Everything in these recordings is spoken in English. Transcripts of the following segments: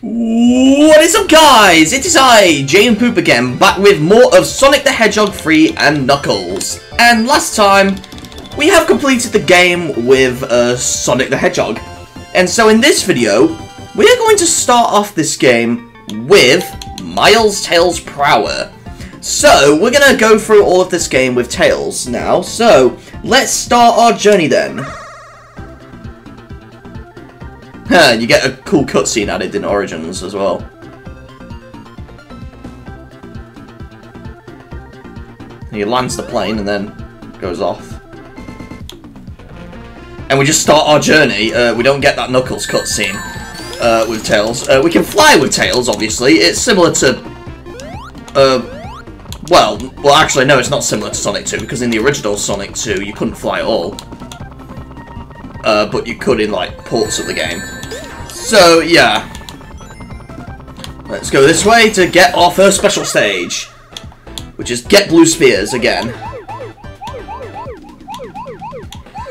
What is up, guys? It is I, JNPoop again, back with more of Sonic the Hedgehog 3 and Knuckles. And last time, we have completed the game with Sonic the Hedgehog. And so in this video, we are going to start off this game with Miles Tails Prower. So, we're going to go through all of this game with Tails now. So, let's start our journey then. You get a cool cutscene added in Origins as well. He lands the plane and then goes off. And we just start our journey. We don't get that Knuckles cutscene with Tails. We can fly with Tails, obviously. It's similar to... well, actually, no, it's not similar to Sonic 2, because in the original Sonic 2, you couldn't fly at all. But you could in, like, ports of the game. So, yeah. Let's go this way to get our first special stage, which is Get Blue Spheres again.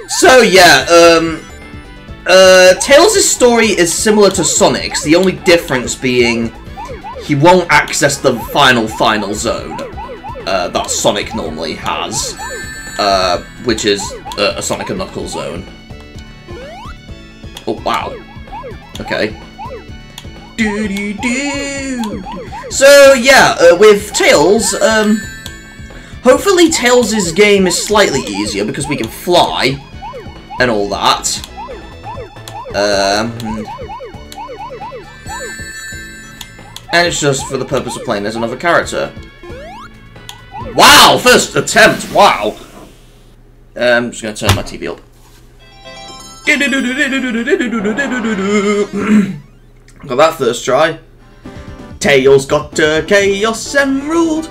So, yeah, Tails' story is similar to Sonic's, the only difference being he won't access the final zone that Sonic normally has, which is a Sonic and Knuckles zone. Oh, wow. Okay. So, yeah, with Tails, hopefully Tails' game is slightly easier because we can fly and all that. And it's just for the purpose of playing as another character. Wow! First attempt! Wow! I'm just going to turn my TV up. Got that first try. Tails got chaos emerald.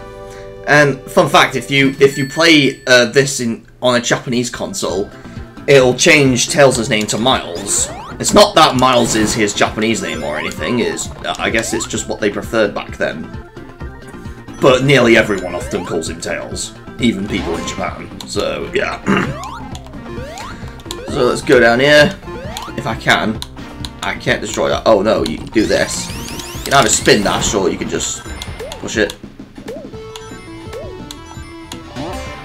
And fun fact, if you play this on a Japanese console, it'll change Tails' name to Miles. It's not that Miles is his Japanese name or anything. It's, I guess it's just what they preferred back then. But nearly everyone often calls him Tails, even people in Japan. So yeah. So let's go down here, if I can. I can't destroy that. Oh no, you can do this. You can either spin dash or you can just push it.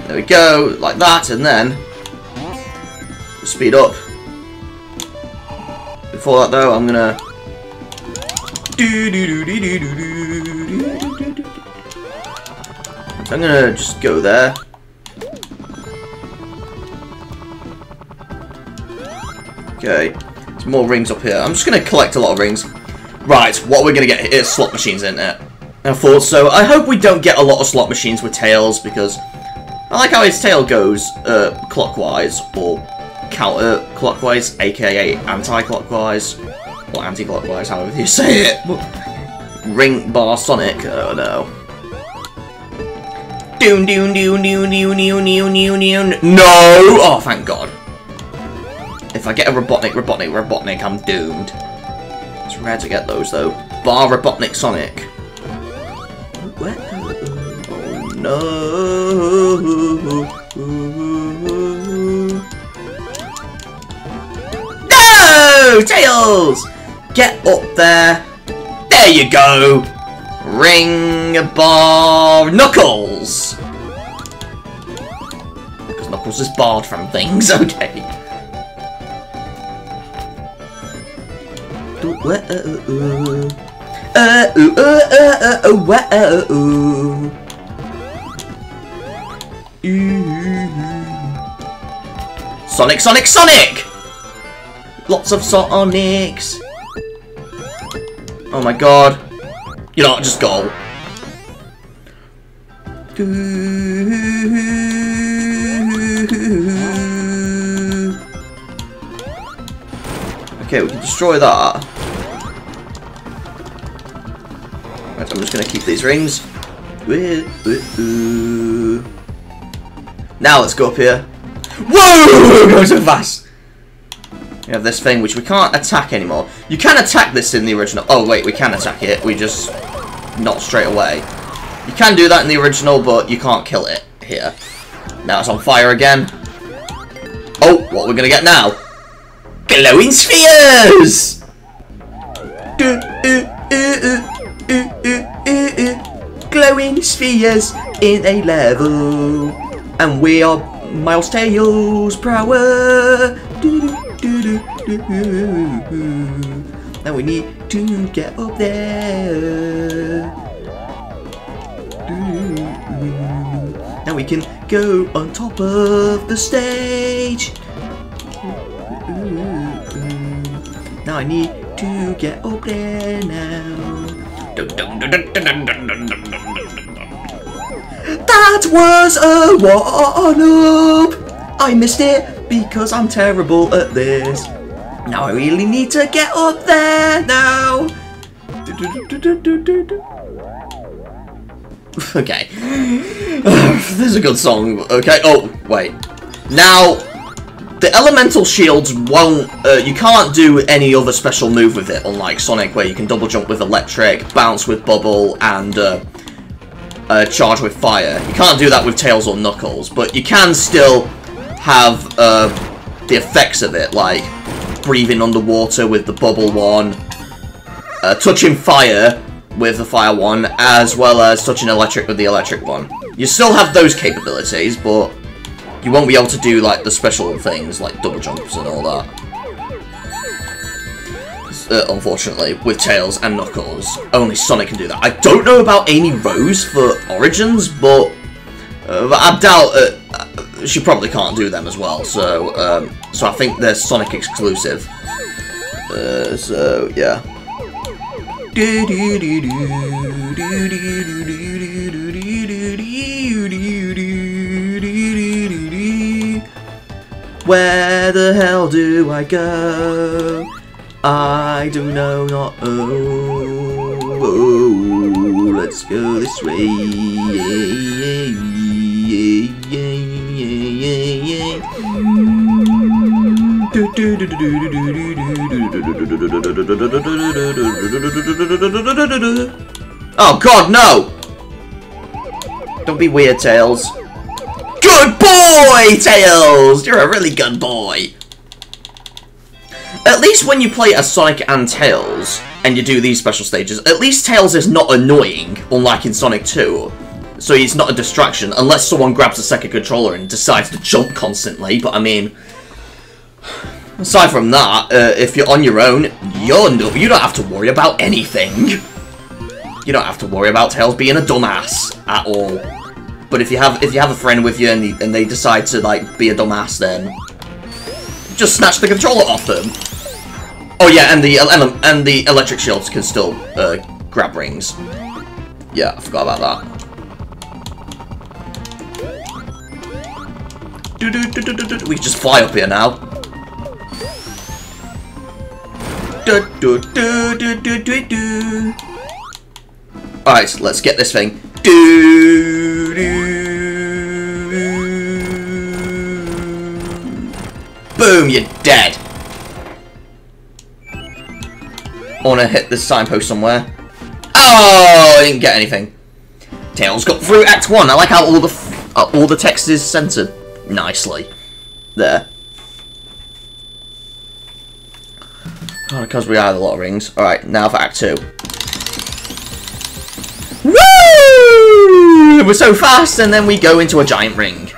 There we go, like that, and then speed up. Before that though, I'm gonna just go there. Okay, there's more rings up here. I'm just going to collect a lot of rings. Right, what we're going to get is slot machines, isn't it? I thought so. I hope we don't get a lot of slot machines with Tails, because I like how his tail goes clockwise, or counter-clockwise, a.k.a. anti-clockwise, or anti-clockwise, however you say it. Ring bar Sonic. Oh, no. Doon, doon, doon, doon, doon, doon, doon, doon. No! Oh, thank God. If I get a Robotnik, I'm doomed. It's rare to get those, though. Bar Robotnik Sonic. Oh, no. No! Tails! Get up there. There you go. Ring bar Knuckles. Because Knuckles is barred from things, okay. Sonic, Sonic, Sonic! Lots of Sonics. Oh my God. You know, just go. Okay, we can destroy that. Right, I'm just going to keep these rings. Now let's go up here. Whoa! Going so fast! We have this thing which we can't attack anymore. You can attack this in the original. Oh wait, we can attack it. We just... not straight away. You can do that in the original, but you can't kill it here. Now it's on fire again. Oh, what we're going to get now? Glowing spheres! Glowing spheres in a level. And we are Miles Tails Prower. And we need to get up there. And we can go on top of the stage. Now I need to get up there now. That was a one-up! I missed it because I'm terrible at this. Now I really need to get up there now. Okay. This is a good song. Okay. Oh, wait. Now, the elemental shields won't... you can't do any other special move with it, unlike Sonic, where you can double jump with electric, bounce with bubble, and charge with fire. You can't do that with Tails or Knuckles, but you can still have the effects of it, like breathing underwater with the bubble one, touching fire with the fire one, as well as touching electric with the electric one. You still have those capabilities, but you won't be able to do like the special things like double jumps and all that. Unfortunately, with Tails and Knuckles, only Sonic can do that. I don't know about Amy Rose for Origins, but I doubt she probably can't do them as well. So, so I think they're Sonic exclusive. So yeah. Where the hell do I go? I don't know, not oh. Let's go this way. Oh God, no! Don't be weird, Tails. Good boy, Tails! You're a really good boy. At least when you play as Sonic and Tails, and you do these special stages, at least Tails is not annoying, unlike in Sonic 2. So he's not a distraction, unless someone grabs a second controller and decides to jump constantly, but I mean... Aside from that, if you're on your own, you don't have to worry about anything. You don't have to worry about Tails being a dumbass at all. But if you have a friend with you and they decide to, like, be a dumbass, then... just snatch the controller off them. Oh yeah, and the electric shields can still grab rings. Yeah, I forgot about that. We can just fly up here now. All right, so let's get this thing. Boom, you're dead. I wanna hit this signpost somewhere. Oh, I didn't get anything. Tails got through Act 1. I like how all the text is centered nicely. There. Oh, because we had a lot of rings. Alright, now for Act 2. Woo! We're so fast, and then we go into a giant ring.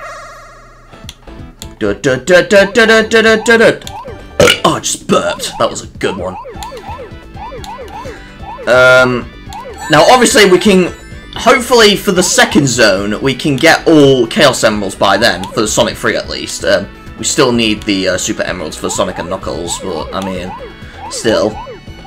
Oh, I just burped. That was a good one. Now, obviously, we can... Hopefully, for the second zone, we can get all Chaos Emeralds by then, for Sonic 3 at least. We still need the Super Emeralds for Sonic and Knuckles, but, I mean, still.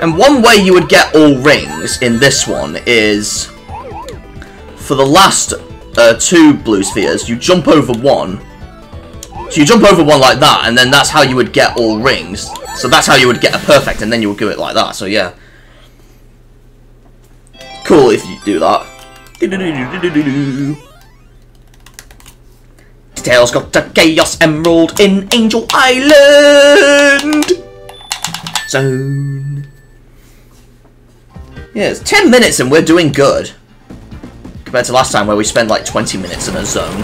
And one way you would get all rings in this one is for the last two blue spheres. You jump over one. So you jump over one like that, and then that's how you would get all rings. So that's how you would get a perfect, and then you would do it like that, so yeah. Cool if you do that. Tails got a Chaos Emerald in Angel Island! Zone. Yeah, it's 10 minutes and we're doing good. Compared to last time where we spent like 20 minutes in a zone.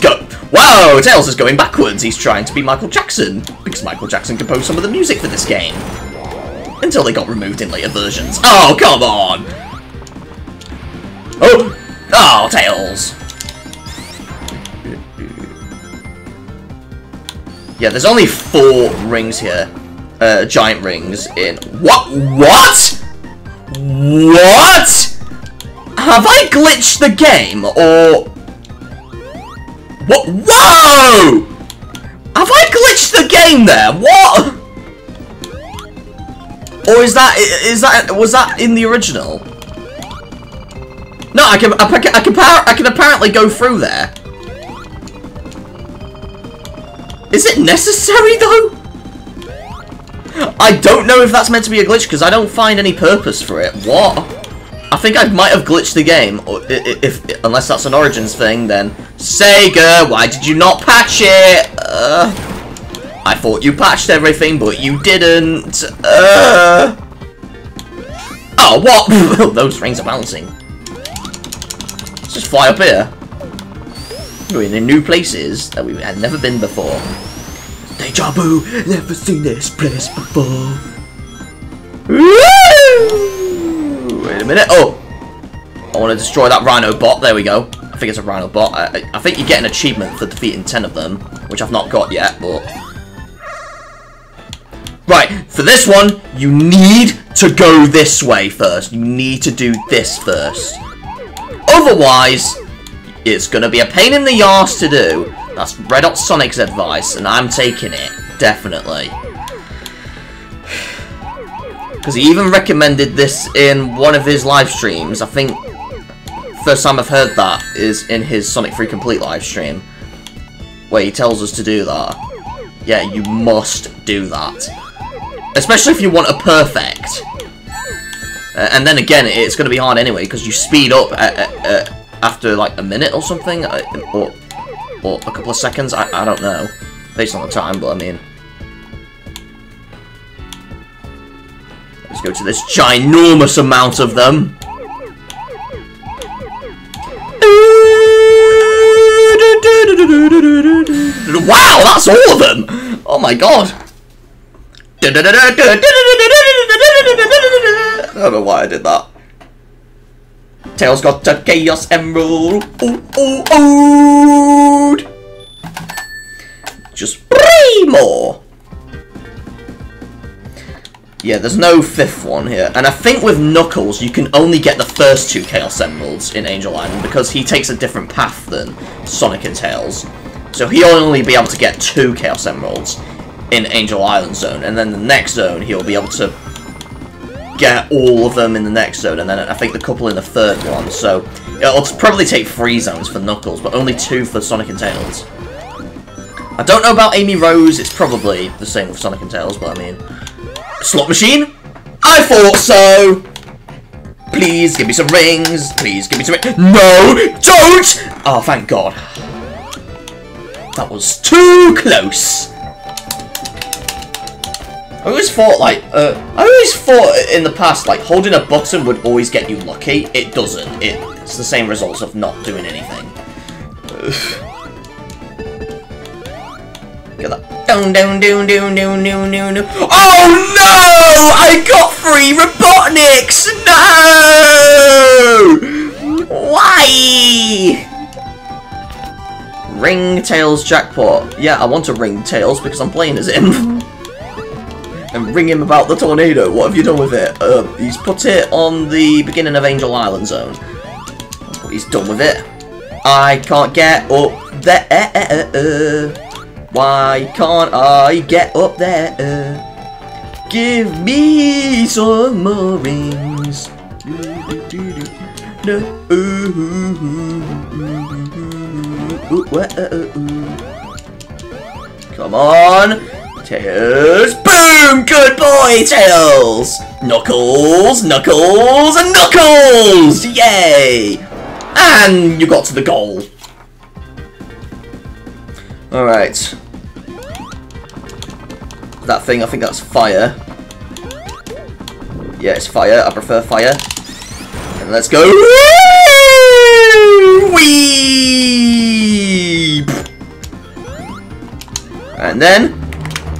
Go! Whoa! Tails is going backwards. He's trying to be Michael Jackson. Because Michael Jackson composed some of the music for this game. Until they got removed in later versions. Oh, come on! Oh! Oh, Tails! Yeah, there's only 4 rings here. Giant rings in... What? What? What? Have I glitched the game, or... What? Whoa! Have I glitched the game there? What? Or was that in the original? No, I can apparently go through there. Is it necessary though? I don't know if that's meant to be a glitch because I don't find any purpose for it. What? I think I might have glitched the game, if unless that's an Origins thing, then... Sega, why did you not patch it? I thought you patched everything, but you didn't. Oh, what? Those rings are bouncing. Let's just fly up here. We're in new places that we had never been before. Deja vu, never seen this place before. Woo! Wait a minute. Oh! I want to destroy that Rhino bot. There we go. I think it's a Rhino bot. I think you get an achievement for defeating 10 of them, which I've not got yet, but... Right, for this one, you need to go this way first. You need to do this first. Otherwise, it's going to be a pain in the arse to do. That's Redot Sonic's advice, and I'm taking it. Definitely. Because he even recommended this in one of his live streams. I think first time I've heard that is in his Sonic 3 Complete live stream, where he tells us to do that. Yeah, you must do that. Especially if you want a perfect. And then again, it's going to be hard anyway, because you speed up after like a minute or something, or a couple of seconds, I don't know. Based on the time, but I mean... Let's go to this ginormous amount of them. Wow, that's all of them! Oh my god. I don't know why I did that. Tails got a Chaos Emerald. Ooh, ooh, ooh. Just 3 more. Yeah, there's no 5th one here. And I think with Knuckles, you can only get the first 2 Chaos Emeralds in Angel Island because he takes a different path than Sonic and Tails. So he'll only be able to get 2 Chaos Emeralds in Angel Island zone. And then the next zone, he'll be able to get all of them in the next zone. And then I think the couple in the 3rd one. So it'll probably take 3 zones for Knuckles, but only 2 for Sonic and Tails. I don't know about Amy Rose. It's probably the same with Sonic and Tails, but I mean... Slot machine? I thought so! Please give me some rings. Please give me some rings. No! Don't! Oh, thank God. That was too close. I always thought, like, in the past, like, holding a button would always get you lucky. It doesn't. It's the same results of not doing anything. Get that. Oh no! I got 3 Robotniks! No! Why? Ring Tails jackpot. Yeah, I want to ring Tails because I'm playing as him. And ring him about the tornado. What have you done with it? He's put it on the beginning of Angel Island Zone. That's what he's done with it. I can't get up there. Why can't I get up there? Give me some more rings. No. Come on. Tails, boom! Good boy, Tails! Knuckles, Knuckles, and Knuckles! Yay! And you got to the goal. Alright. That thing, I think that's fire. Yeah, it's fire. I prefer fire. And let's go. Whee! And then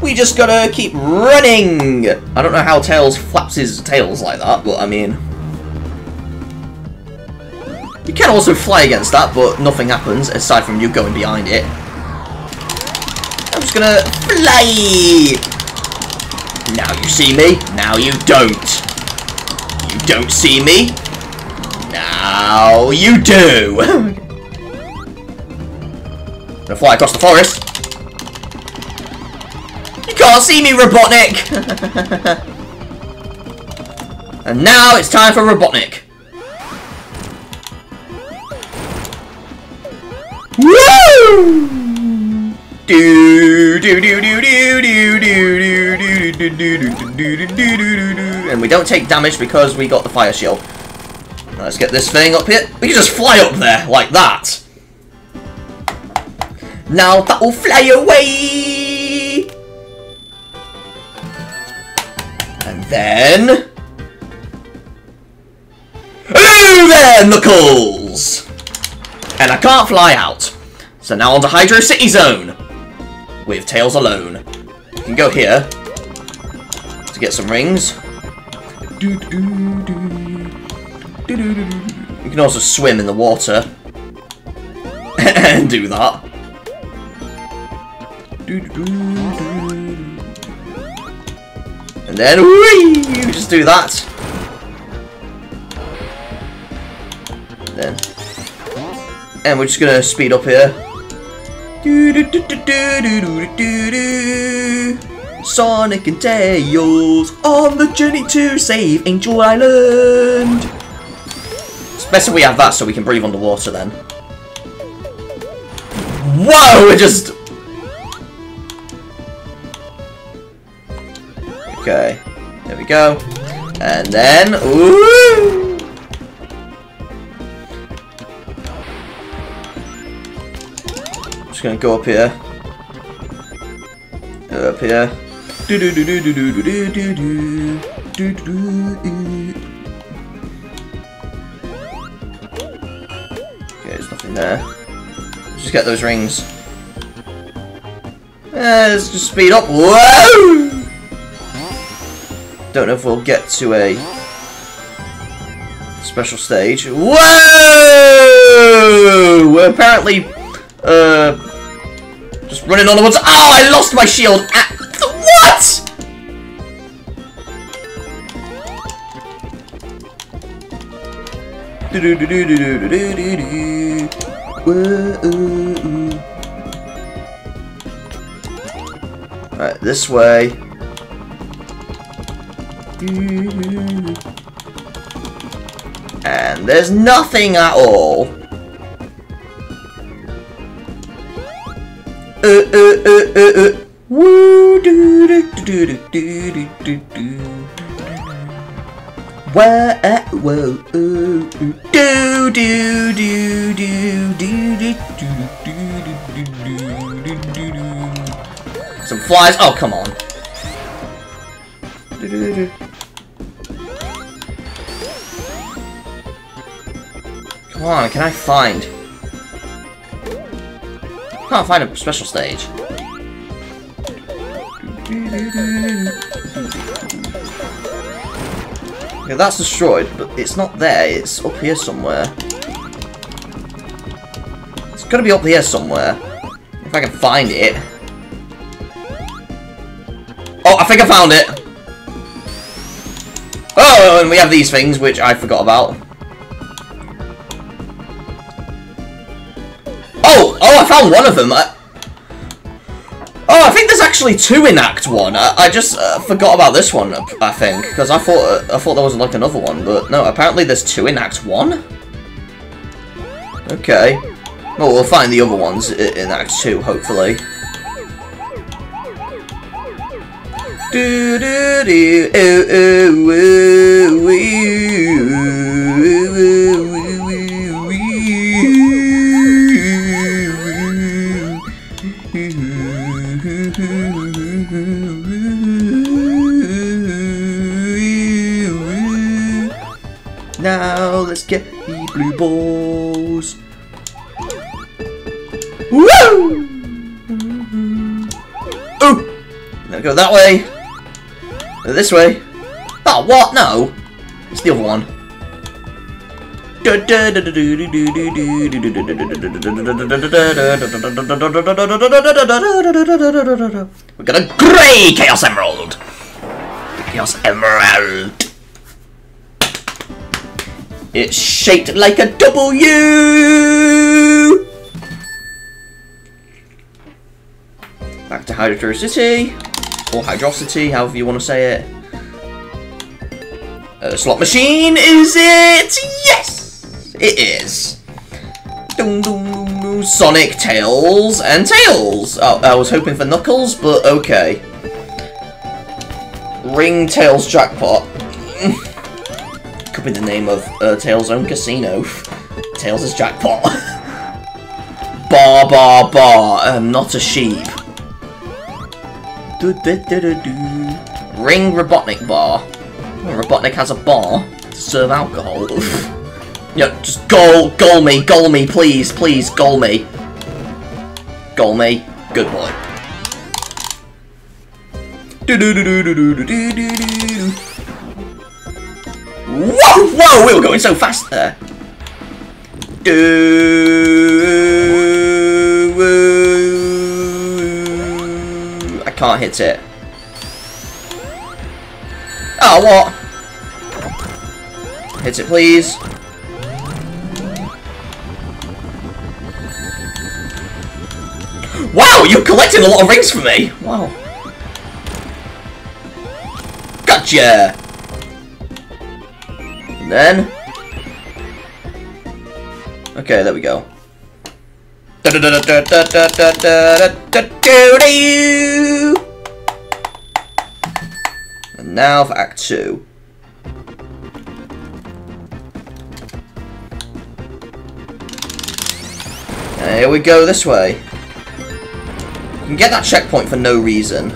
we just gotta keep running. I don't know how Tails flaps his tails like that, but I mean, you can also fly against that, but nothing happens aside from you going behind it. I'm just gonna fly! Now you see me, now you don't. You don't see me, now you do! I'm gonna fly across the forest. You can't see me, Robotnik! And now it's time for Robotnik. Woo! And we don't take damage because we got the fire shield. Let's get this thing up here. We can just fly up there like that. Now that will fly away. And then, ooh there, Knuckles. And I can't fly out. So now on to Hydrocity Zone. With Tails alone. You can go here to get some rings. You can also swim in the water and do that. And then whee, you just do that. And we're just gonna speed up here. Sonic and Tails on the journey to save Angel Island. It's best if we have that so we can breathe underwater then. Whoa, we're just... Okay, there we go. And then... Ooh! Gonna go up here. Up here. Okay, there's nothing there. Just get those rings. Let's just speed up. Whoa! Don't know if we'll get to a special stage. Whoa! We're apparently just running on the woods. Oh, I lost my shield. What? Alright, this way. And there's nothing at all. Some flies. Oh, come on. Come on, can I find? I can't find a special stage. Okay, that's destroyed, but it's not there. It's up here somewhere. It's gotta be up here somewhere. If I can find it. Oh, I think I found it! Oh, and we have these things, which I forgot about. Oh, I found one of them. Oh, I think there's actually two in Act 1. I just forgot about this one, I think. Because I thought there was like another one. But no, apparently there's two in Act 1. Okay. Well, we'll find the other ones in Act 2, hopefully. Do do do oh oh oh oh. Now let's get the blue balls. Woo! Oh! Now go that way. This way. Oh, what? No. It's the other one. We got a grey Chaos Emerald. Chaos Emerald. It's shaped like a W. Back to Hydrocity. Or Hydrocity, however you want to say it. Slot machine, is it? Yes! It is. Dum, dum, dum, dum. Sonic, Tails, and Tails. Oh, I was hoping for Knuckles, but okay. Ring Tails Jackpot. Could be the name of Tails' own casino. Tails' Jackpot. Bar, bar, bar. Not a sheep. Ring Robotnik bar. Oh, Robotnik has a bar to serve alcohol. Yeah, just goal me, please, please, goal me. Goal me, good boy. Whoa, whoa, we were going so fast there. Can't hit it. Oh, what? Hit it, please. Wow, you're collecting a lot of rings for me. Wow. Gotcha. And then. Okay, there we go. And now for Act 2. And here we go this way. You can get that checkpoint for no reason.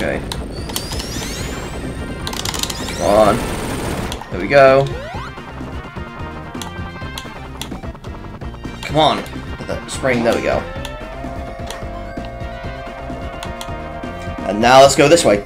Okay. Come on. There we go. Come on. Spring, there we go. And now let's go this way.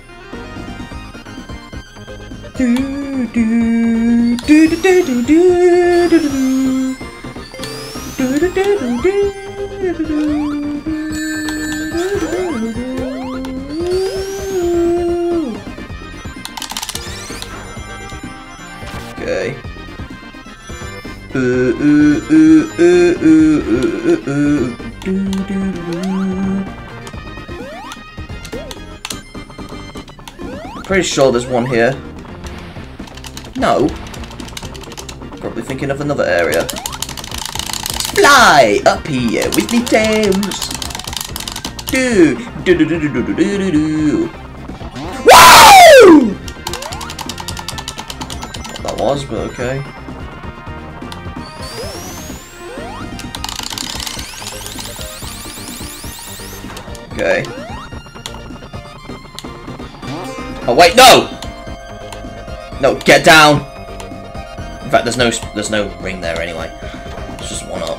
Pretty sure there's one here. No. Probably thinking of another area. Fly up here with me tails. Do do do do do do do do. Whoa! What that was, but okay. Okay. Oh wait, no! No, get down! In fact, there's no ring there anyway. It's just one up.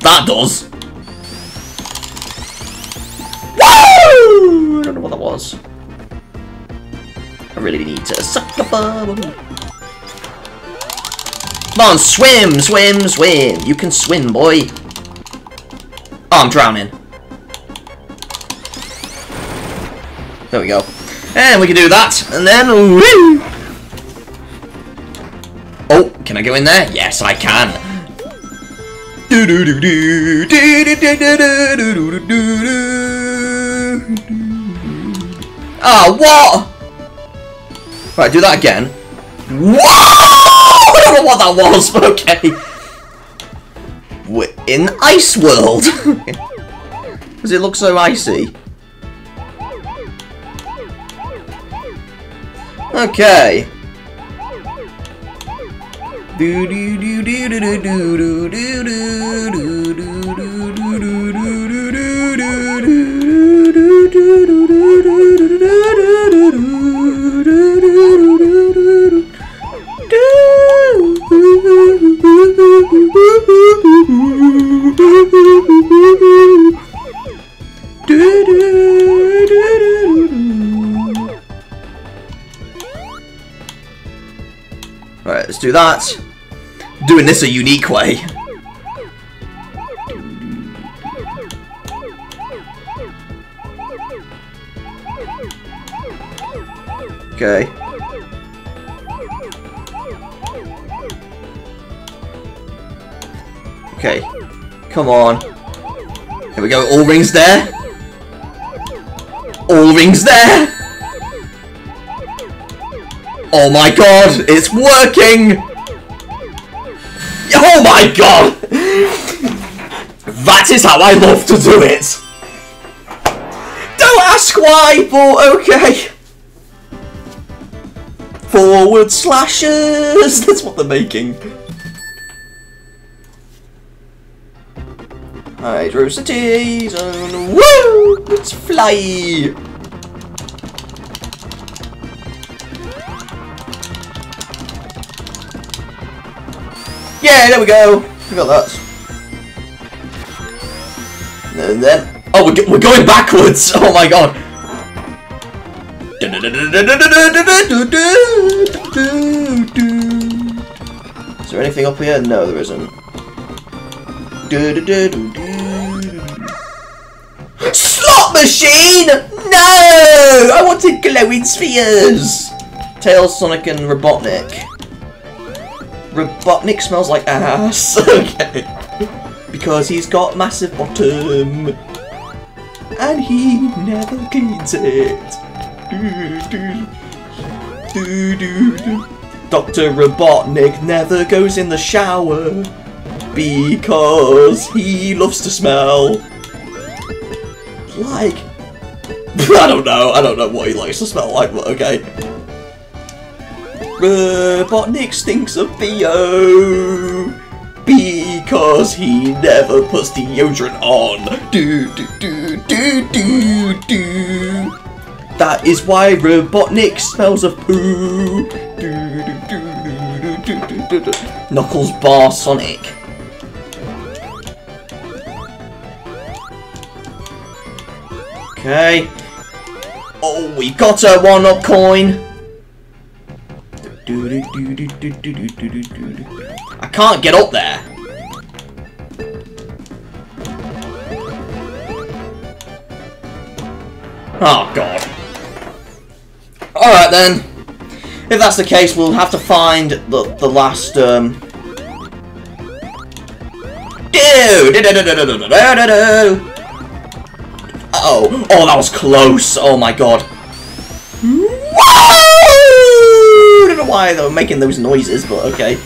That does. Woo! I don't know what that was. really need to suck a bubble. Come on, swim, swim, swim. You can swim, boy. Oh, I'm drowning. There we go. And we can do that, and then... Woo! Oh, can I go in there? Yes, I can. Ah, what? Right, do that again. Whoa! I don't know what that was, but okay. We're in Ice World. Does it look so icy? Okay. Alright, let's do that. Doing this a unique way. Okay. Okay. Come on. Here we go. All rings there. All rings there. Oh my god, it's working! Oh my god! That is how I love to do it! Don't ask why, but okay. Forward slashes! That's what they're making. Hydrocity Zone. Woo! Let's fly! Yeah, there we go. We got that. And then, oh, we're going backwards. Oh my god. Is there anything up here? No, there isn't. Slot machine! No! I wanted glowing spheres. Tails, Sonic, and Robotnik. Robotnik smells like ass. Okay. Because he's got massive bottom. And he never cleans it. Dr. Robotnik never goes in the shower. Because he loves to smell. Like... I don't know what he likes to smell like, but okay. Robotnik stinks of Theo because he never puts deodorant on. That is why Robotnik smells of poo. Knuckles bar Sonic. Okay. Oh, we got a 1-up coin. I can't get up there. Oh god. Alright then. If that's the case, we'll have to find the last Uh-oh. Oh, that was close. Oh my god. Why they were making those noises, but okay. Woo!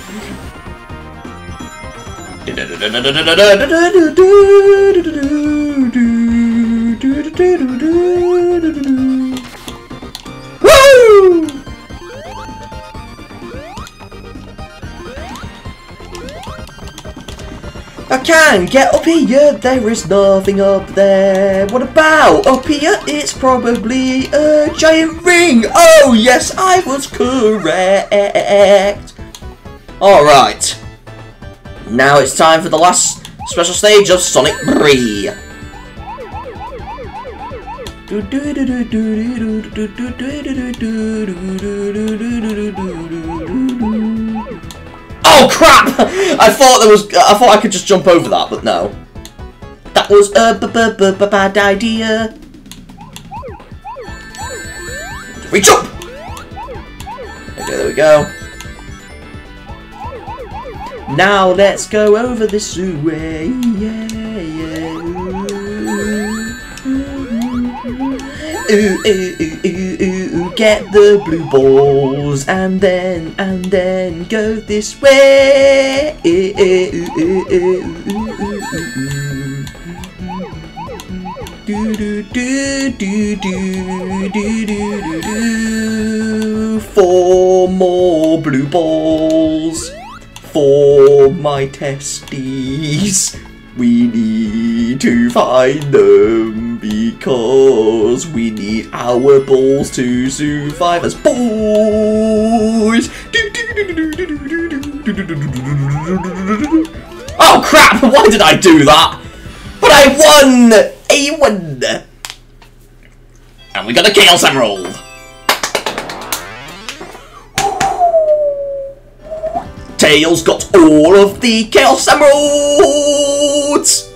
I can get up here, there is nothing up there. What about up here? It's probably a giant ring. Oh yes, I was correct. Alright. Now it's time for the last special stage of Sonic 3. Oh crap! I thought I could just jump over that, but no. That was a bad idea. Reach up! Okay, there we go. Now let's go over this way. Ooh, get the blue balls and then go this way. Four more blue balls for my testes. We need to find them because we need our balls to survive as boys. Oh crap! Why did I do that? But I won! I won! And we got a Chaos Emerald! Tails got all of the Chaos Emeralds!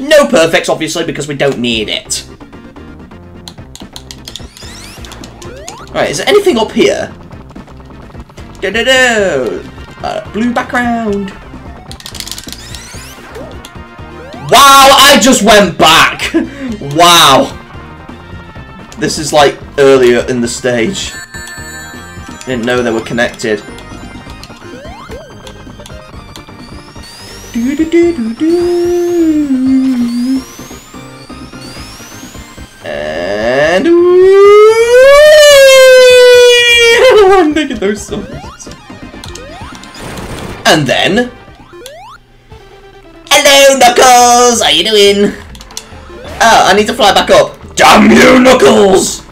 No perfects, obviously, because we don't need it. Alright, is there anything up here? Blue background. Wow, I just went back! Wow. This is like earlier in the stage. Didn't know they were connected. And I'm making those songs. And then, hello, Knuckles. How you doing? Oh, I need to fly back up. Damn you, Knuckles!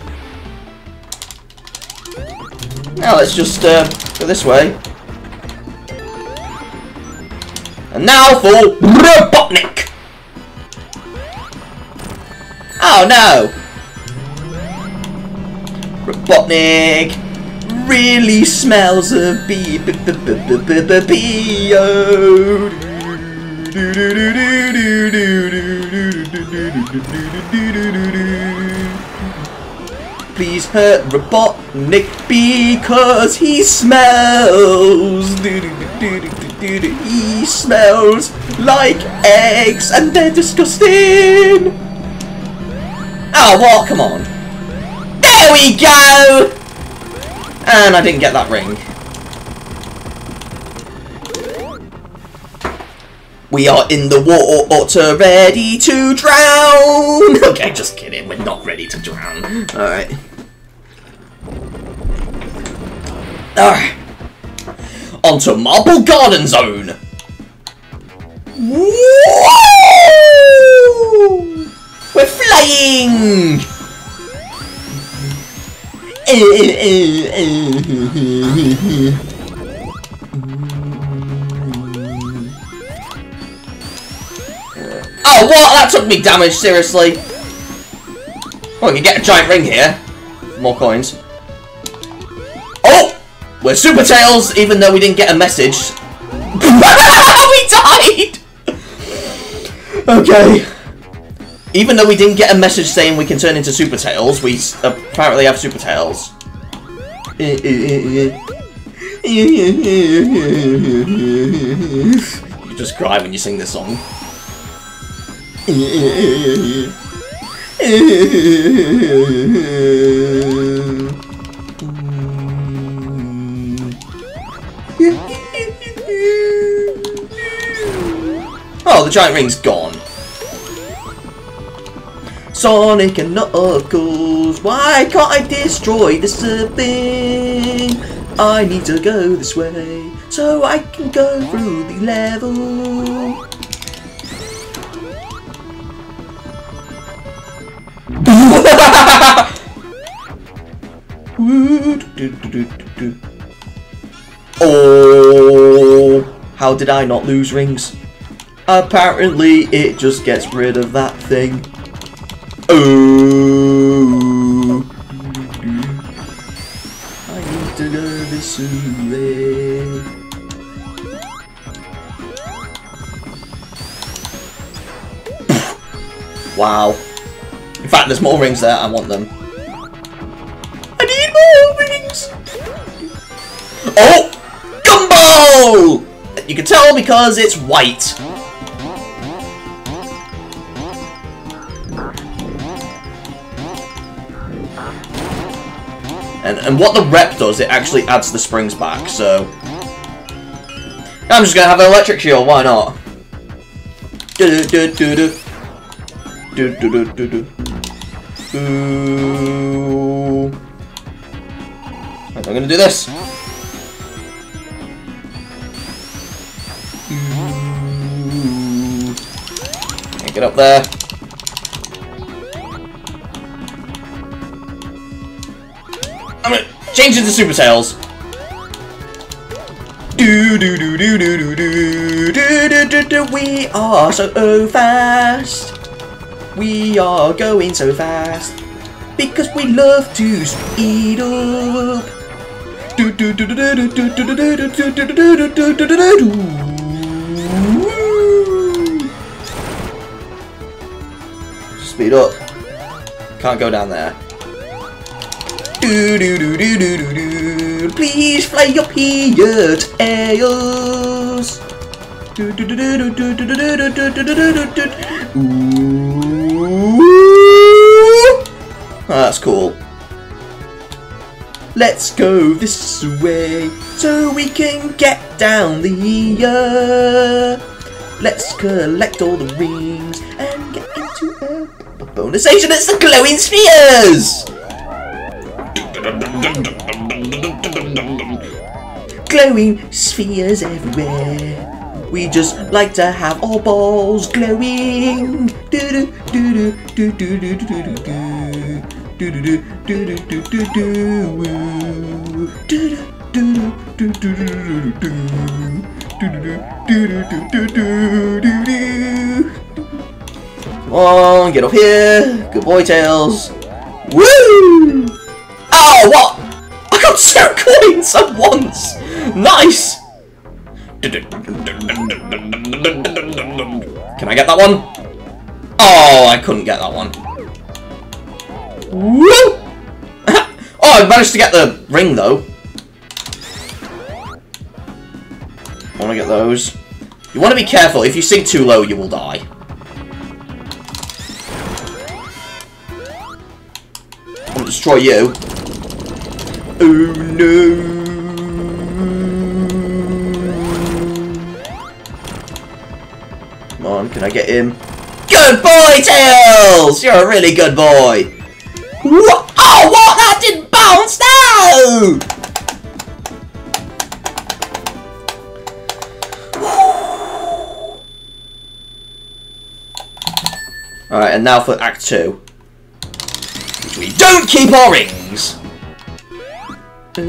Now let's just go this way. And now for Robotnik! Oh no! Robotnik really smells of bee. Please hurt Robotnik because he smells. He smells like eggs and they're disgusting. Oh, what? Come on. There we go! And I didn't get that ring. We are in the water, ready to drown! Okay, just kidding, we're not ready to drown. Alright. Alright. Onto Marble Garden Zone! Woo! We're flying! Oh, what? That took me damage, seriously. Oh, I can get a giant ring here. More coins. Oh! We're Super Tails, even though we didn't get a message. We died! Okay. Even though we didn't get a message saying we can turn into Super Tails, we apparently have Super Tails. You just cry when you sing this song. Oh, the giant ring's gone. Sonic and Knuckles, why can't I destroy this thing? I need to go this way so I can go through the level. Oh, how did I not lose rings? Apparently, it just gets rid of that thing. Oh, I used to love it so red. Wow. In fact, there's more rings there. I want them. I need more rings! Oh! Gumball! You can tell because it's white. And what the rep does, it actually adds the springs back, so... I'm just gonna have an electric shield, why not? Do-do-do-do-do. Do, do, do, do, do. Ooh. I'm gonna do this. Ooh. Can't get up there. I'm gonna change into Super Tails. Do do do do do do do do do do. We are so fast. We are going so fast because we love to speed up. Speed up. Can't go down there. Please fly up here, Tails. That's cool. Let's go this way so we can get down the earth. Let's collect all the rings and get into a bonus station. It's the glowing spheres! Glowing spheres everywhere. We just like to have our balls glowing. Come on, get up here. Good boy, Tails. Woo! Oh, what? I got 2 coins at once. Nice. Can I get that one? Oh, I couldn't get that one. Woo! Oh, I managed to get the ring though. I want to get those. You want to be careful. If you sink too low, you will die. I'll destroy you. Oh no! Can I get him? Good boy, Tails! You're a really good boy! What? Oh, what? That didn't bounce! No! Alright, and now for Act 2. We don't keep our rings! Come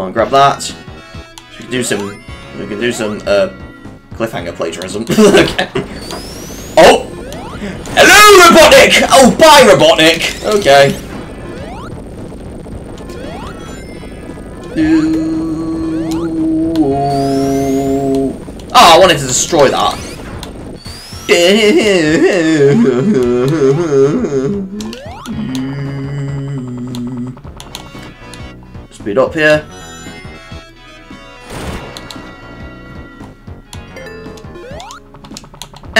on, grab that. We can do some. We can do some cliffhanger plagiarism. Okay. Oh, hello, Robotnik. Oh, bye, Robotnik. Okay. Oh, I wanted to destroy that. Speed up here.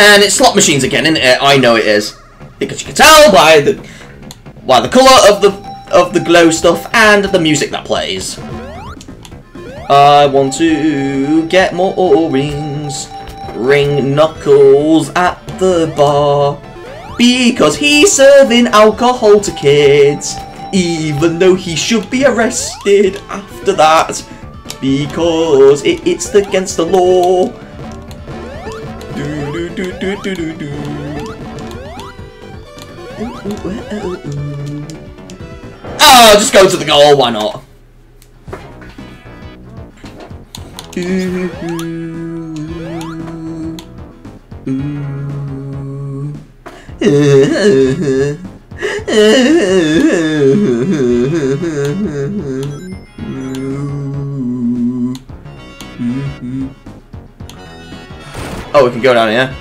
And it's slot machines again, isn't it? I know it is. Because you can tell by the colour of the glow stuff and the music that plays. I want to get more rings. Ring Knuckles at the bar because he's serving alcohol to kids, even though he should be arrested after that because it's against the law. Oh, just go to the goal, why not? Oh, we can go down here.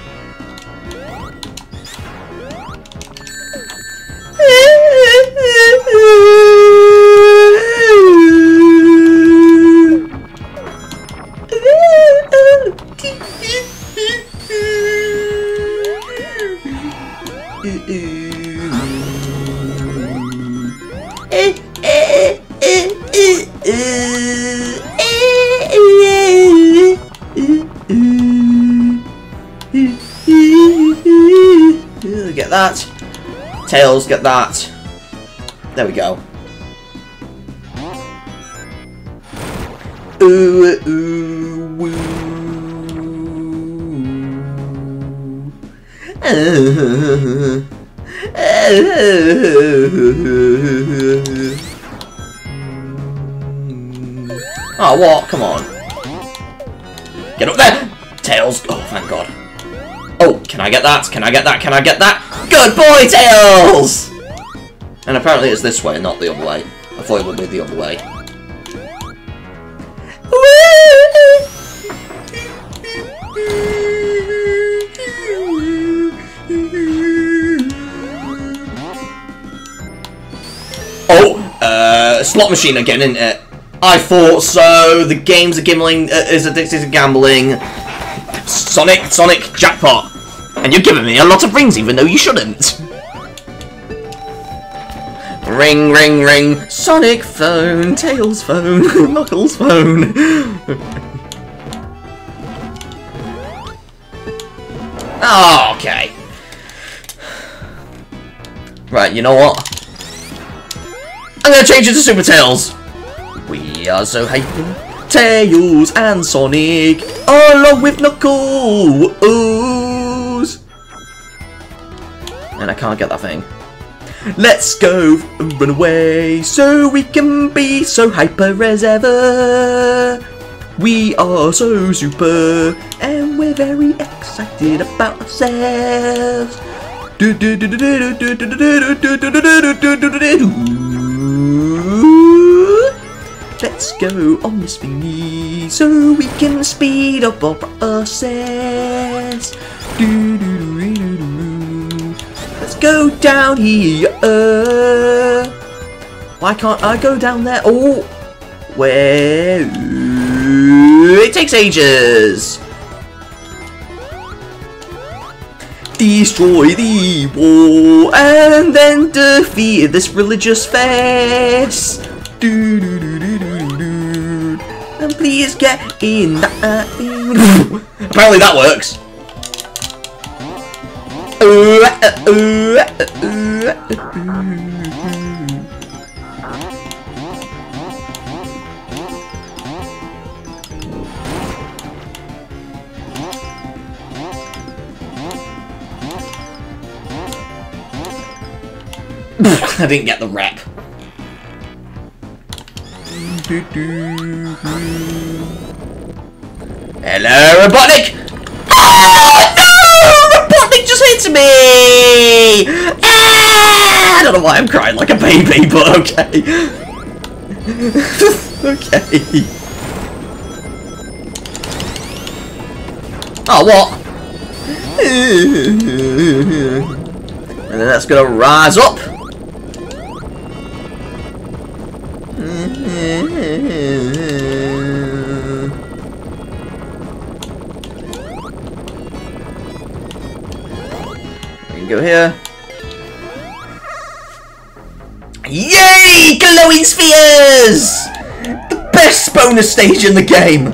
Get that. Tails, get that. There we go. Ooh, ooh, woo. Oh, what? Come on. Get up there! Tails. Oh, thank God. Oh, can I get that? Can I get that? Can I get that? Good boy, Tails! And apparently it's this way, not the other way. I thought it would be the other way. Oh! Slot machine again, isn't it? I thought so! The game's a gambling, is addicted to gambling. Sonic jackpot! And you're giving me a lot of rings even though you shouldn't! Ring, ring, ring! Sonic phone! Tails phone! Knuckles phone! Oh, okay! Right, you know what? I'm gonna change it to Super Tails! We are so hyped! Tails and Sonic, along with Knuckles! And I can't get that thing. Let's go and run away, so we can be so hyper as ever. We are so super, and we're very excited about ourselves. Let's go on this thingy so we can speed up our process. Let's go down here. Why can't I go down there? Oh, where it takes ages. Destroy the wall and then defeat this religious fest. And please get in that. Apparently that works. I didn't get the rep. Hello, Robotnik! Oh no! Robotnik just hit me! Ah! I don't know why I'm crying like a baby, but okay. Okay. Oh, what? And then that's gonna rise up. Go here. Yay! Glowing spheres! The best bonus stage in the game!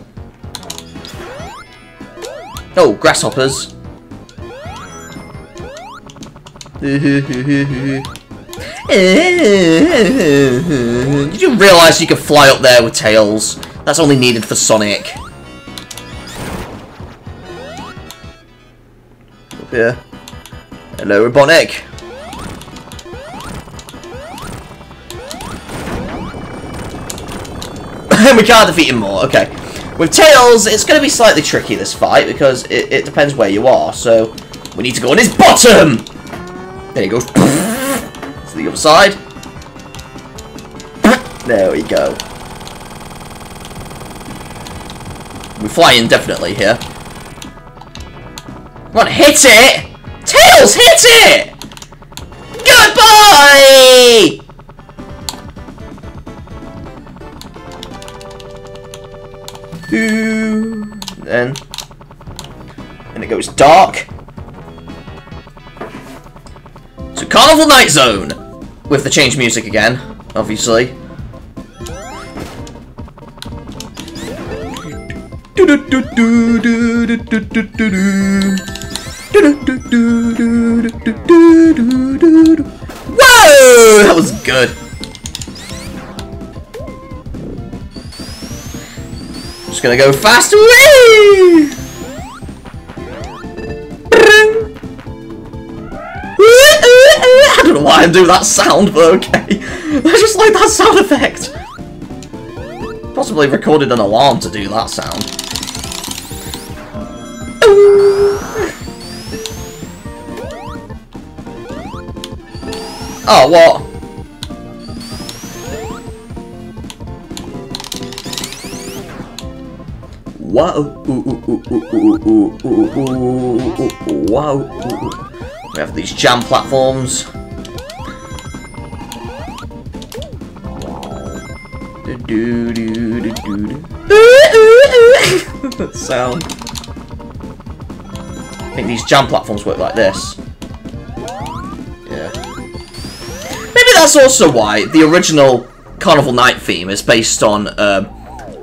Oh, grasshoppers. Did you realise you could fly up there with tails? That's only needed for Sonic. Up here. Hello, Robotnik. We can't defeat him more. Okay. With tails, it's going to be slightly tricky this fight because it depends where you are. So we need to go on his bottom. There he goes. To the other side. There we go. We're flying definitely here. Come on, hit it! Tails, hit it! Goodbye! And it goes dark. So Carnival Night Zone with the change music again, obviously. Whoa! That was good. Just gonna go fast. Whee! I don't know why I'm doing that sound, but okay. I just like that sound effect. Possibly recorded an alarm to do that sound. Oh, what? Wow! Wow! We have these jam platforms. That sound. I think these jam platforms work like this. Yeah. Maybe that's also why the original Carnival Night theme is based on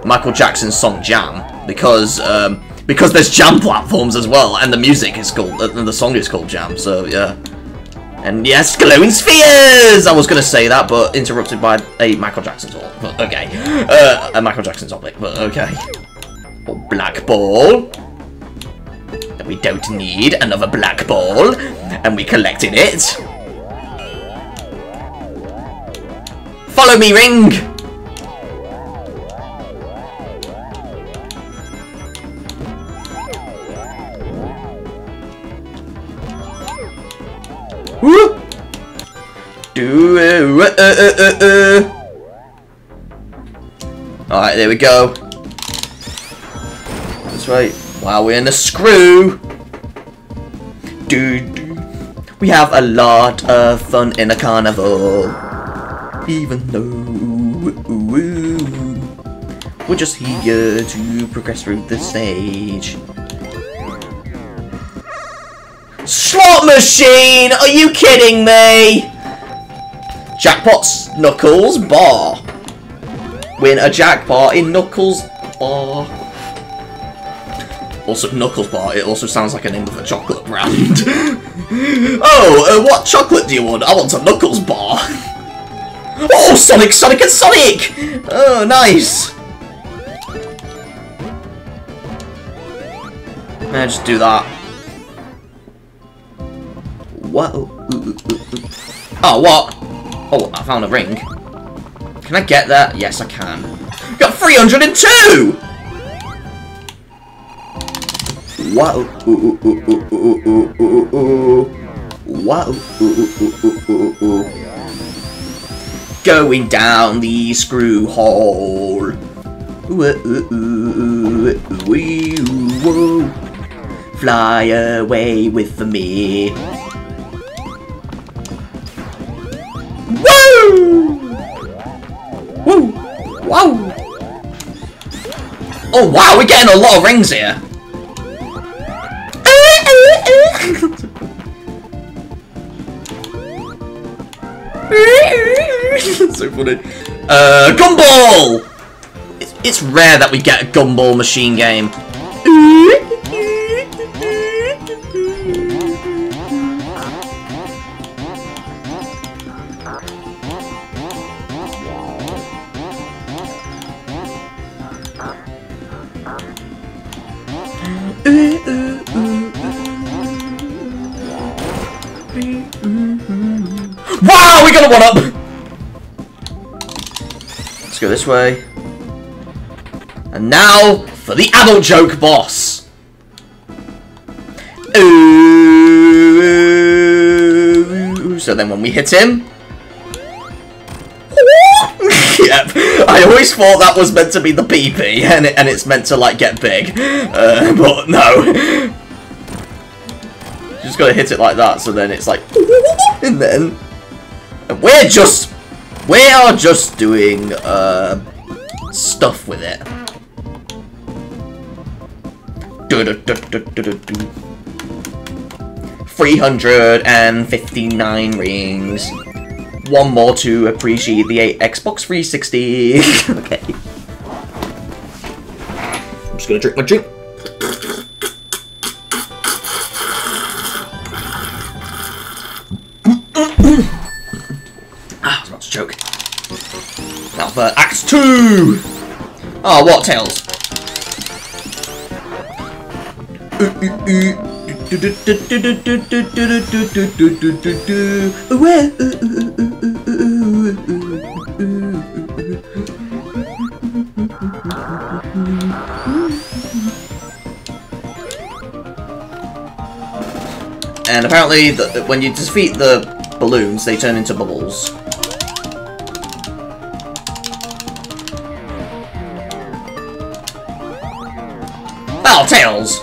Michael Jackson's song Jam. Because there's jam platforms as well, and the music is called, and the song is called Jam, so yeah. And yes, glowing spheres! I was going to say that, but interrupted by a Michael Jackson talk, but okay. A Michael Jackson topic, but okay. Oh, black ball. We don't need another black ball, and we collected it. Follow me, ring! Alright, there we go. That's right. Wow, we're in a screw. We have a lot of fun in a carnival. Even though we're just here to progress through the stage. Slot machine! Are you kidding me? Jackpots, Knuckles, bar. Win a jackpot in Knuckles bar. Also, Knuckles bar, it also sounds like a name of a chocolate brand. Oh, what chocolate do you want? I want a Knuckles bar. Oh, Sonic, Sonic, and Sonic! Oh, nice. Yeah, just do that. Whoa. Oh, what? Oh, I found a ring. Can I get that? Yes, I can. Got 302! Wow. Wow. Going down the screw hole. Fly away with me. Woo! Wow! Oh wow, we're getting a lot of rings here. funny. Gumball! It's rare that we get a gumball machine game. Wow, we got a one-up! Let's go this way. And now, for the adult joke boss! Ooh. So then when we hit him... Yep, I always thought that was meant to be the PP, and it's meant to, like, get big. But no. Just gotta hit it like that, so then it's like... And then... We are just doing stuff with it. Do do do do do do do. 359 rings. One more to appreciate the 8 Xbox 360. Okay. I'm just gonna drink my drink. Act 2! Oh, what Tails? And apparently, when you defeat the balloons, they turn into bubbles. Oh, Tails!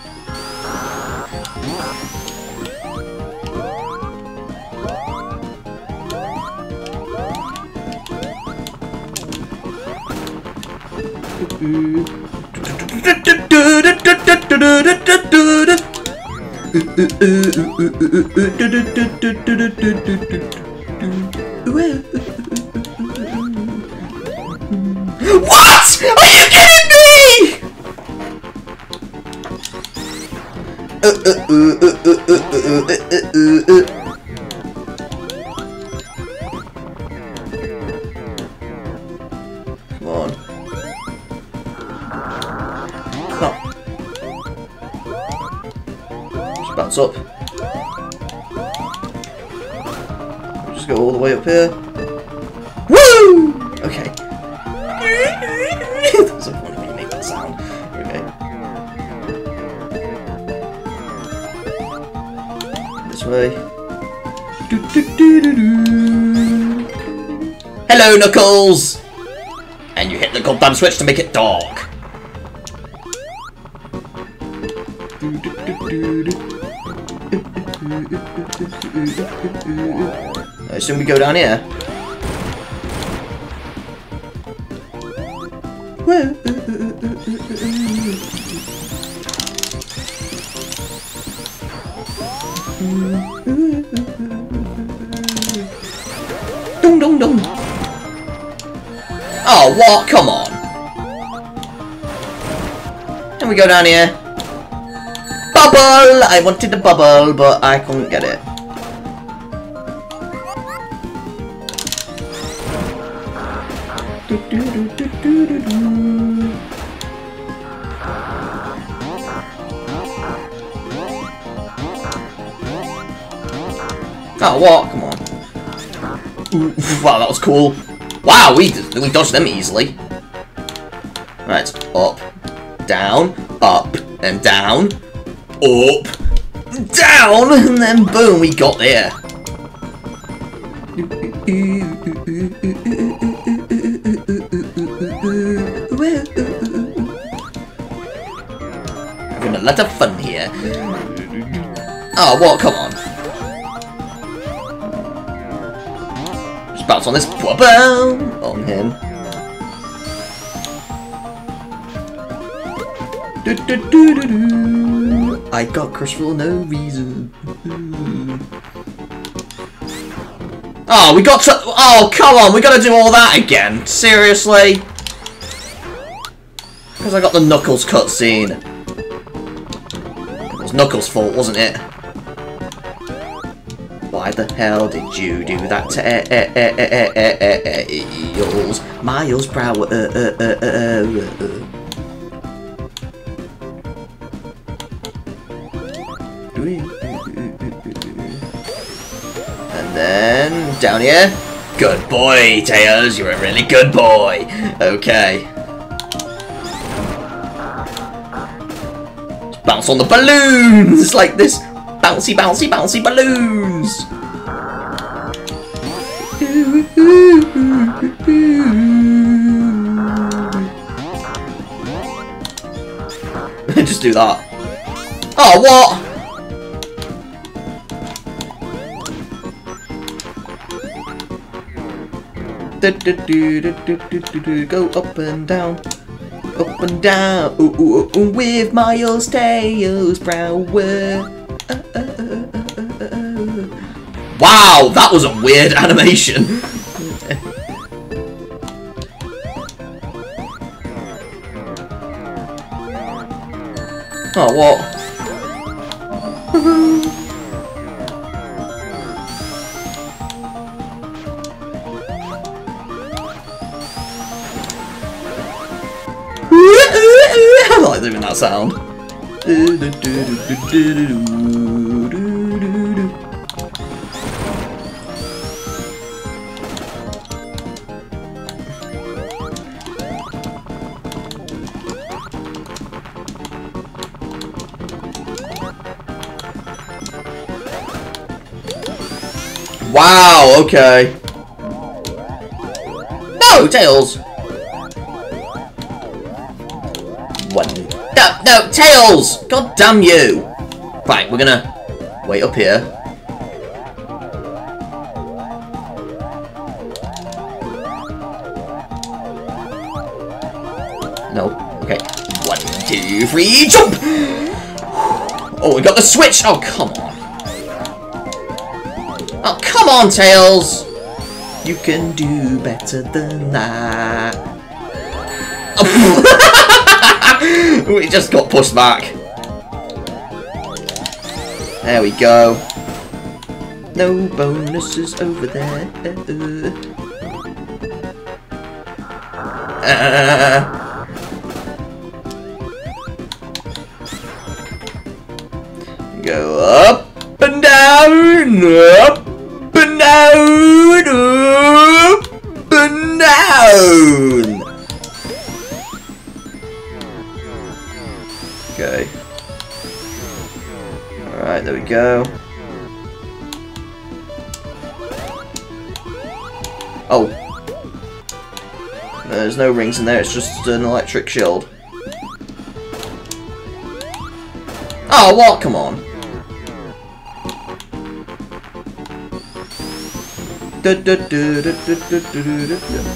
What? Are you kidding me? Come on. Oh. Just bounce up. Just go all the way up here. Woo! Okay. Way. Hello, Knuckles! And you hit the goddamn switch to make it dark. I assume we go down here. Dum dum dum. Oh, what? Come on. And we go down here. Bubble! I wanted the bubble, but I couldn't get it. Oh, what? Come on. Ooh, wow, that was cool. Wow, we dodged them easily. Right, up, down, up, and down, up, down, and then boom, we got there. We're gonna let up fun here. Oh, what? Come on. Bounce on this bubble on him. I got cursed for no reason. Oh, we got to... Oh, come on, we gotta do all that again. Seriously? Because I got the Knuckles cutscene. It was Knuckles' fault, wasn't it? Why the hell did you do that to yours? Miles Prower. And then down here. Good boy, Tails. You're a really good boy. Okay. Just bounce on the balloons. It's like this. Bouncy, bouncy, bouncy balloons! Just do that. Oh, what? Go up and down, with Miles Tails Prower. Wow, that was a weird animation. Oh, what? I like doing that sound. Wow, okay. No, Tails! What? No, no, Tails! God damn you! Right, we're gonna wait up here. No, okay. 1, 2, 3, jump! Oh, we got the switch! Oh, come on. Oh, come on, Tails! You can do better than that. Oh, we just got pushed back. There we go. No bonuses over there. Go up and down, up. Up and down. Okay. All right, there we go. Oh, there's no rings in there. It's just an electric shield. Oh, what? Come on.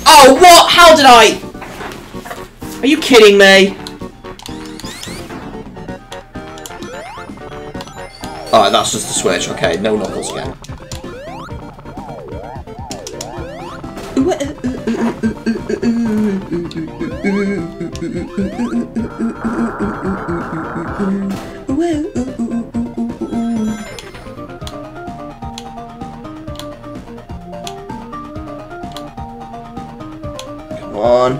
Oh, what? How did I? Are you kidding me? Alright, that's just the switch. Okay, no Knuckles again. On.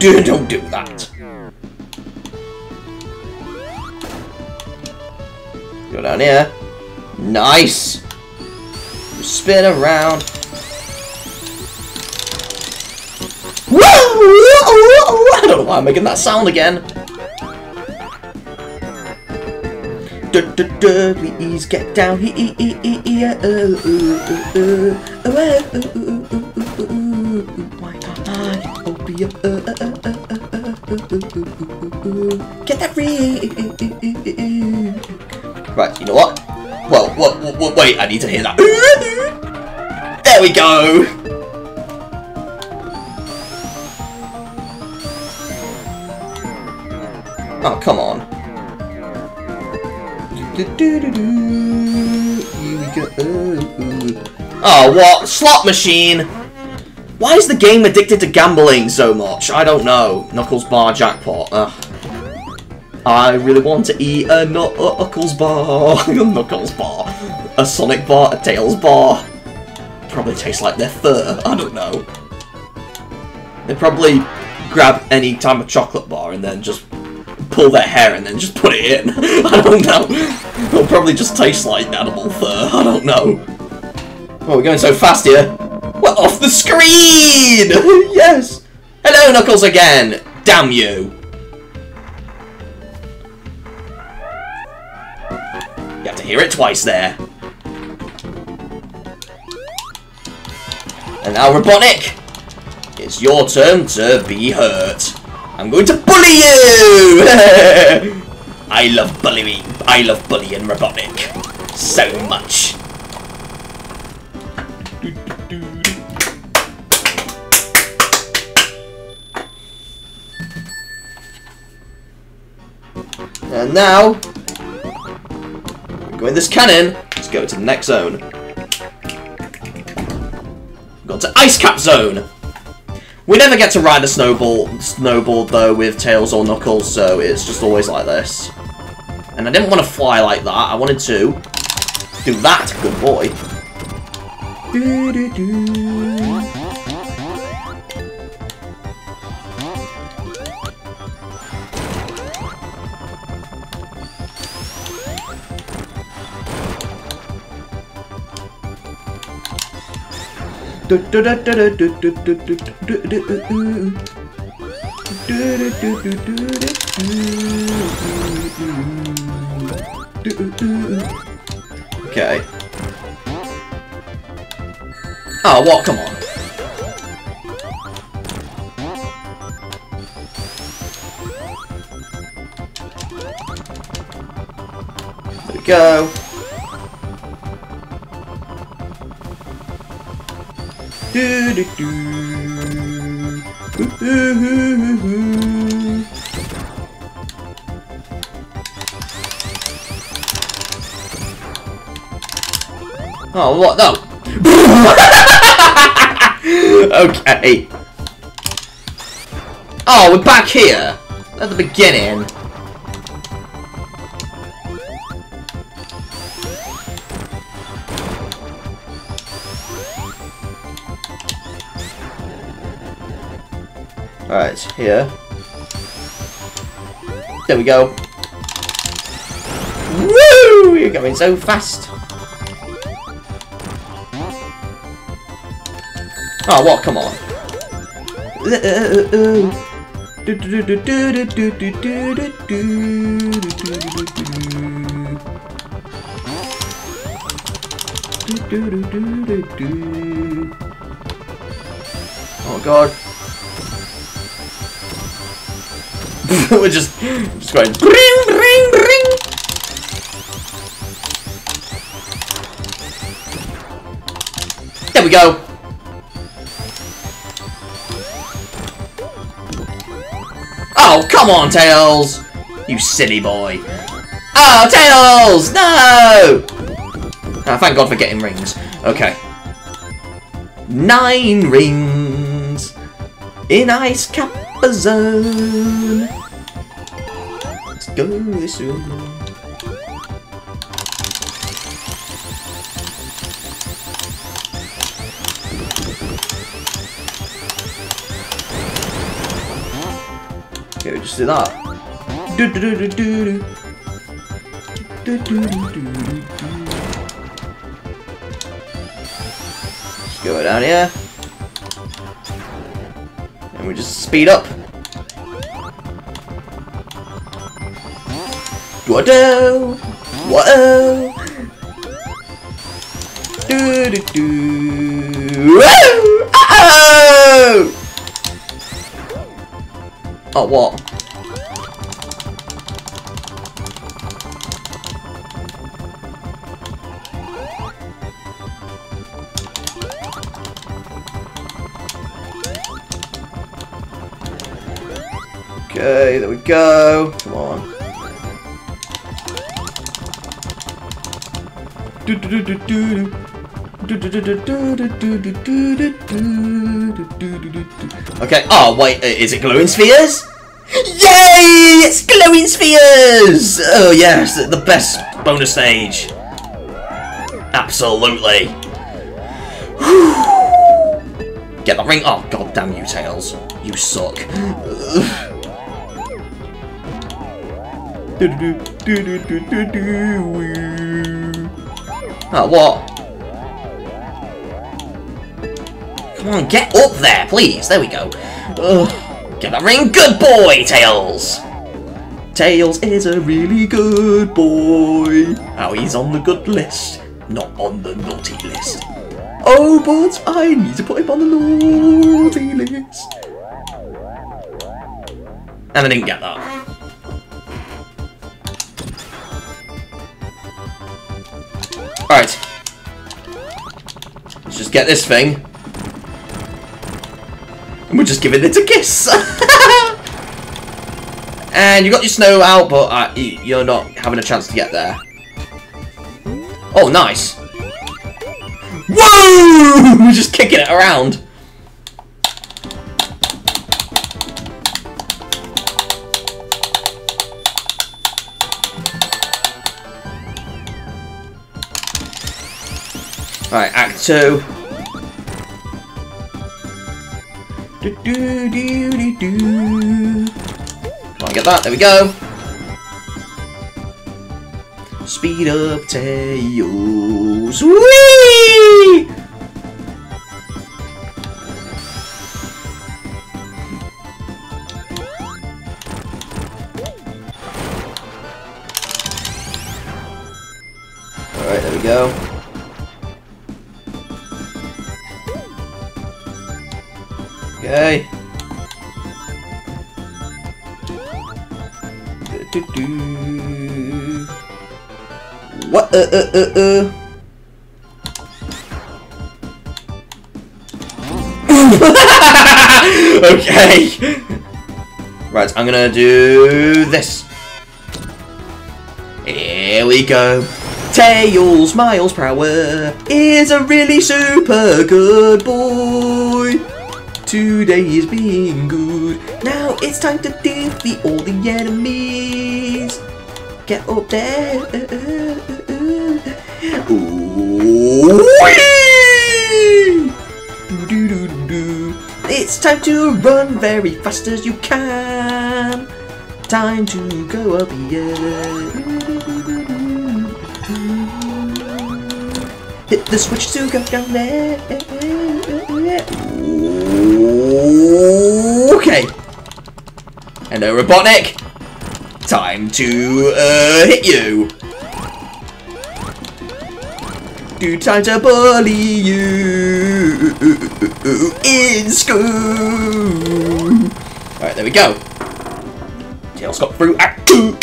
Don't do that. Go down here. Nice. Spin around. I don't know why I'm making that sound again. Please get down here. Why can't I open you? Get that free. Right, you know what? Well, wait, I need to hear that. There we go! Oh, come on. Here we go. Oh, what? Slot machine! Why is the game addicted to gambling so much? I don't know. Knuckles bar jackpot. I really want to eat a Knuckles bar. A Knuckles bar. A Sonic bar. A Tails bar. Probably tastes like their fur. I don't know. They probably grab any type of chocolate bar and then just pull their hair and then just put it in. I don't know. It'll probably just taste like animal fur. I don't know. Oh, we're going so fast here. We're off the screen! Yes! Hello, Knuckles again! Damn you! You have to hear it twice there. And now, Robotnik! It's your turn to be hurt. I'm going to bully you! I love bullying. I love bullying Robotnik. So much. And now, we're going this cannon. Let's go to the next zone. We've gone to Ice Cap Zone. We never get to ride a snowboard though with Tails or Knuckles, so it's just always like this. And I didn't want to fly like that. I wanted to do that. Good boy. Okay. Oh, what? Come on. There we go. Oh, what? No! Okay. Oh, we're back here! At the beginning. Alright, here. There we go. Woo! You're going so fast. Oh, what? Come on. Oh, God. We're just going ring, ring, ring. There we go. Oh, come on, Tails. You silly boy. Oh, Tails, no. Oh, thank God for getting rings. Okay. 9 rings in Ice Cap Zone. Let's go this way. Okay, just do that. Just go down here. And we just speed up. Whoa! Whoa! Do do do! Whoa! Oh! Oh, what? Okay, there we go. Come on. Okay, oh wait, is it glowing spheres? Yay! It's glowing spheres! Oh yes, the best bonus stage. Absolutely. Get the ring. Oh god damn you, Tails. You suck. Oh, what? Come on, get up there, please. There we go. Ugh. Get that ring. Good boy, Tails. Tails is a really good boy. Oh, he's on the good list, not on the naughty list. Oh, but I need to put him on the naughty list. And I didn't get that. Alright, let's just get this thing, and we're just giving it a kiss! And you got your snow out, but you're not having a chance to get there. Oh, nice! Whoa! We're just kicking it around! Alright, Act 2. Come on, get that, there we go. Speed up, Tails. Whee! Alright, there we go. Okay. What? Okay. Right, I'm gonna do this. Here we go. Tails Miles Prower is a really super good boy. Today is being good. Now it's time to defeat all the enemies. Get up there. Whee! It's time to run very fast as you can. Time to go up here. Hit the switch to go down there. Okay. Hello, Robotnik. Time to hit you. Time to bully you in school. All right, there we go. Tails got through Act 2.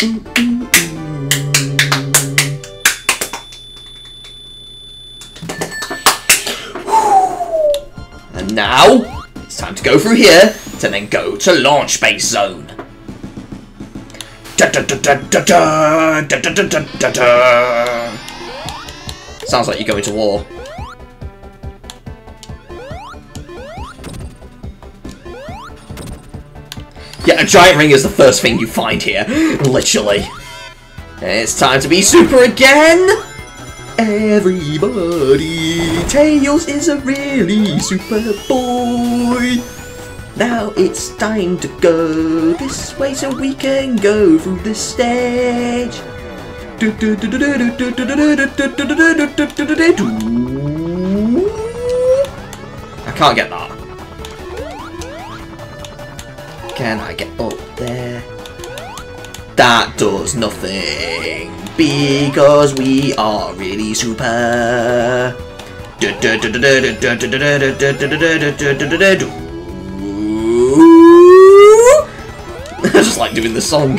And now. Time to go through here, to then go to Launch Base Zone. Sounds like you're going to war. Yeah, a giant ring is the first thing you find here, literally. It's time to be super again! Everybody, Tails is a really super boy. Now it's time to go this way so we can go through the stage. I can't get that. Can I get up there? That does nothing. Because we are really super. I just like doing the song.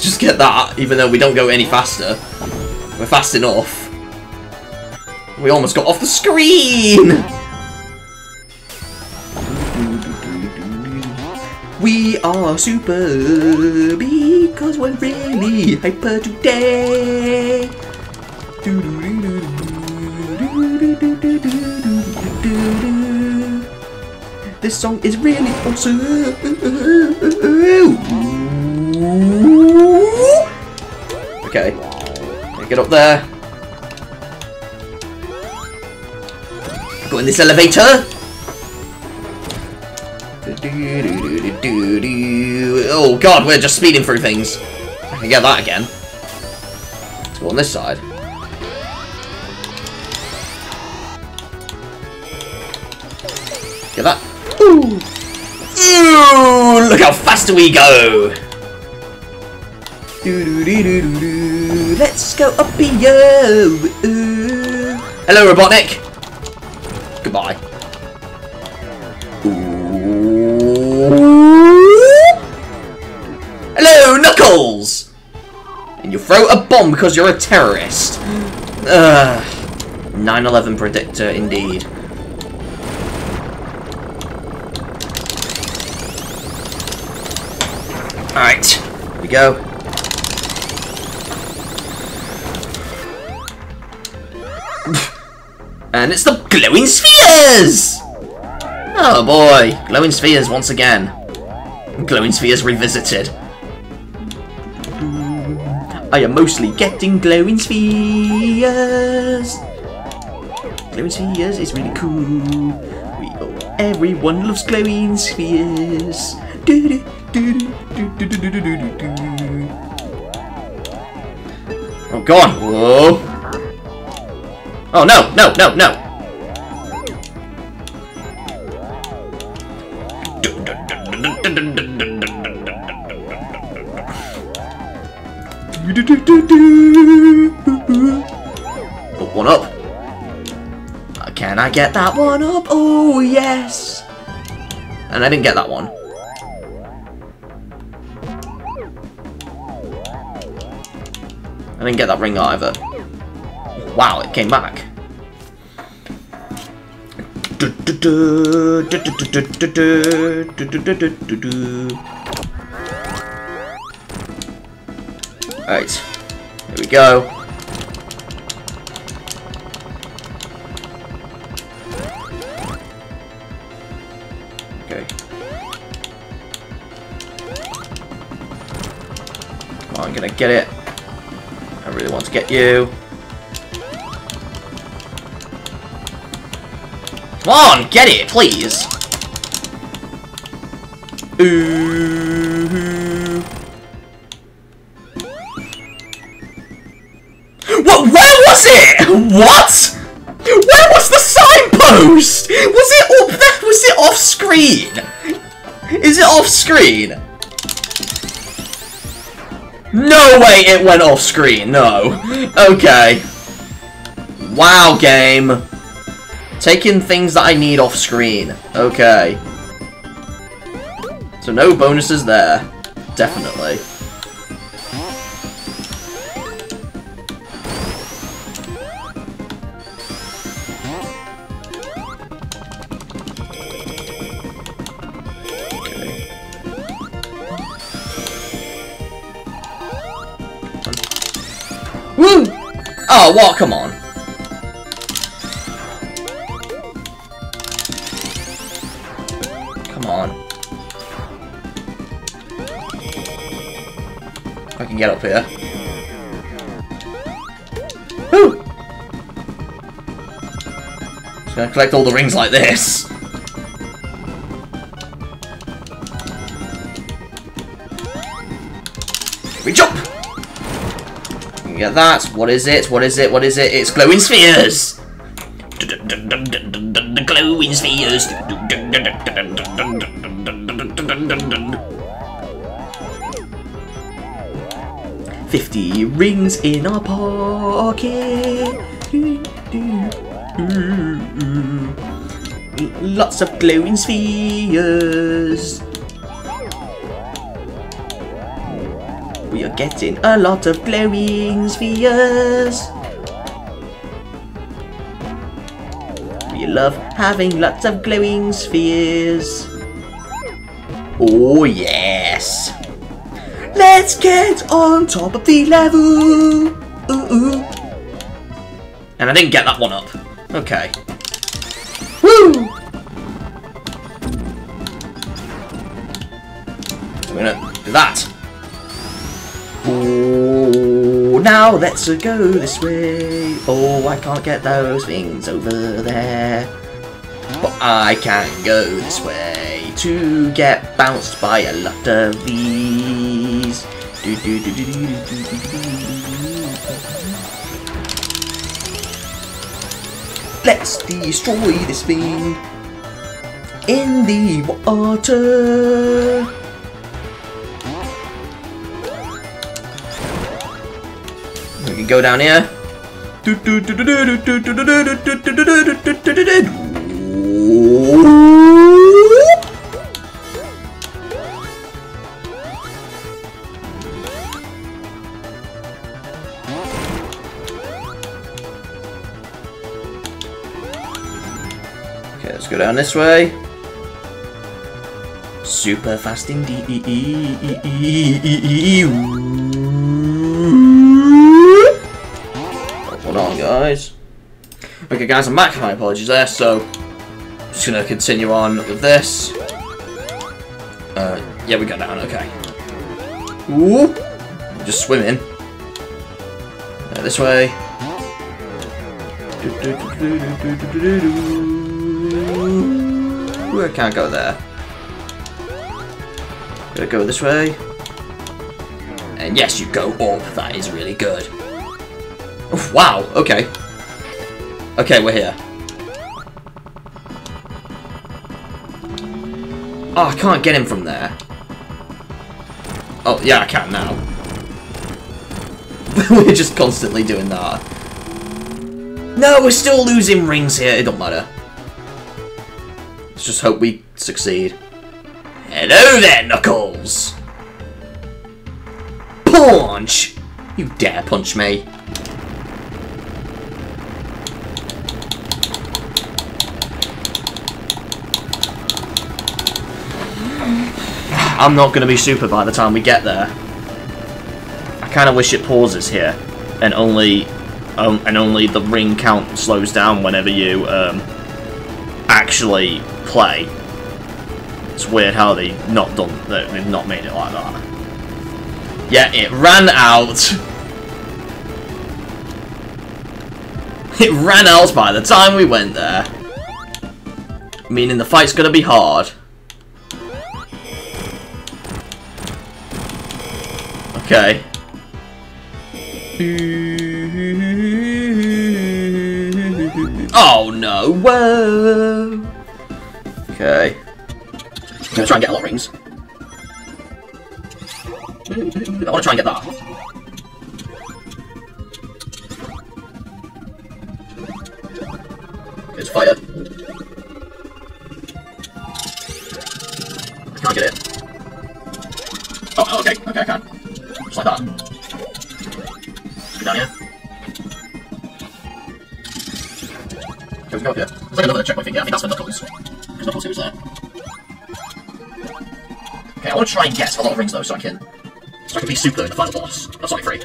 Just get that, even though we don't go any faster. We're fast enough. We almost got off the screen! We are super because we're really hyper today. This song is really awesome. Okay, get up there. Go in this elevator. Oh god, we're just speeding through things. I can get that again. Let's go on this side. Get that. Ooh! Ooh! Look how fast we go! Let's go up here! Hello, Robotnik! Goodbye. Hello, Knuckles! And you throw a bomb because you're a terrorist. 9/11 predictor, indeed. Alright, here we go. And it's the glowing spheres! Oh boy, glowing spheres once again. Glowing spheres revisited. I am mostly getting glowing spheres. Glowing spheres is really cool. Everyone loves glowing spheres. Oh god! Whoa! Oh no! No! No! No! Oh, one up. Can I get that one up? Oh yes. And I didn't get that one. I didn't get that ring either. Wow, it came back. Alright, here we go. Okay. Come on, I'm gonna get it. I really want to get you. Come on, get it, please. Ooh. What? Where was the signpost? Was it up there? Was it off screen? Is it off screen? No way it went off screen, no. Okay. Wow, game. Taking things that I need off screen. Okay. So no bonuses there. Definitely. Oh, what? Come on. Come on. I can get up here. Woo! Just gonna collect all the rings like this. We jump! Yeah, that's what is it? It's glowing spheres! The glowing spheres! $50 rings in our pocket! Lots of glowing spheres! We are getting a lot of glowing spheres. We love having lots of glowing spheres. Oh yes! Let's get on top of the level! Ooh. And I didn't get that one up. Okay. Woo! I'm gonna do that. Oh, now let's go this way. Oh, I can't get those things over there. But I can go this way to get bounced by a lot of these. Let's destroy this thing in the water. We can go down here. Okay, let's go down this way. Super fast indeed. On, guys. Okay, guys, I'm back. My apologies there. So, just gonna continue on with this. Yeah, we got down. Okay. Whoop. Just swimming. This way. Ooh, I can't go there. Gotta go this way. And yes, you go up. That is really good. Wow, okay. Okay, we're here. Oh, I can't get him from there. Oh, yeah, I can now. We're just constantly doing that. No, we're still losing rings here. It don't matter. Let's just hope we succeed. Hello there, Knuckles! Punch! You dare punch me. I'm not going to be super by the time we get there. I kind of wish it pauses here, and only the ring count slows down whenever you actually play. It's weird how they've not made it like that. Yeah, it ran out. It ran out by the time we went there. Meaning the fight's going to be hard. Okay. Oh no! Whoa! Okay. I'm gonna try and get a lot of rings. I wanna try and get that. It's fired. I can't get it. Oh, okay, okay, I can. Just like that. Go down here. Can we go up here? There's like another checkpoint thing here. I think that's where Knuckles is. Because Knuckles is there. Okay, I want to try and guess a lot of rings though, so I can be super in the final boss. That's like free.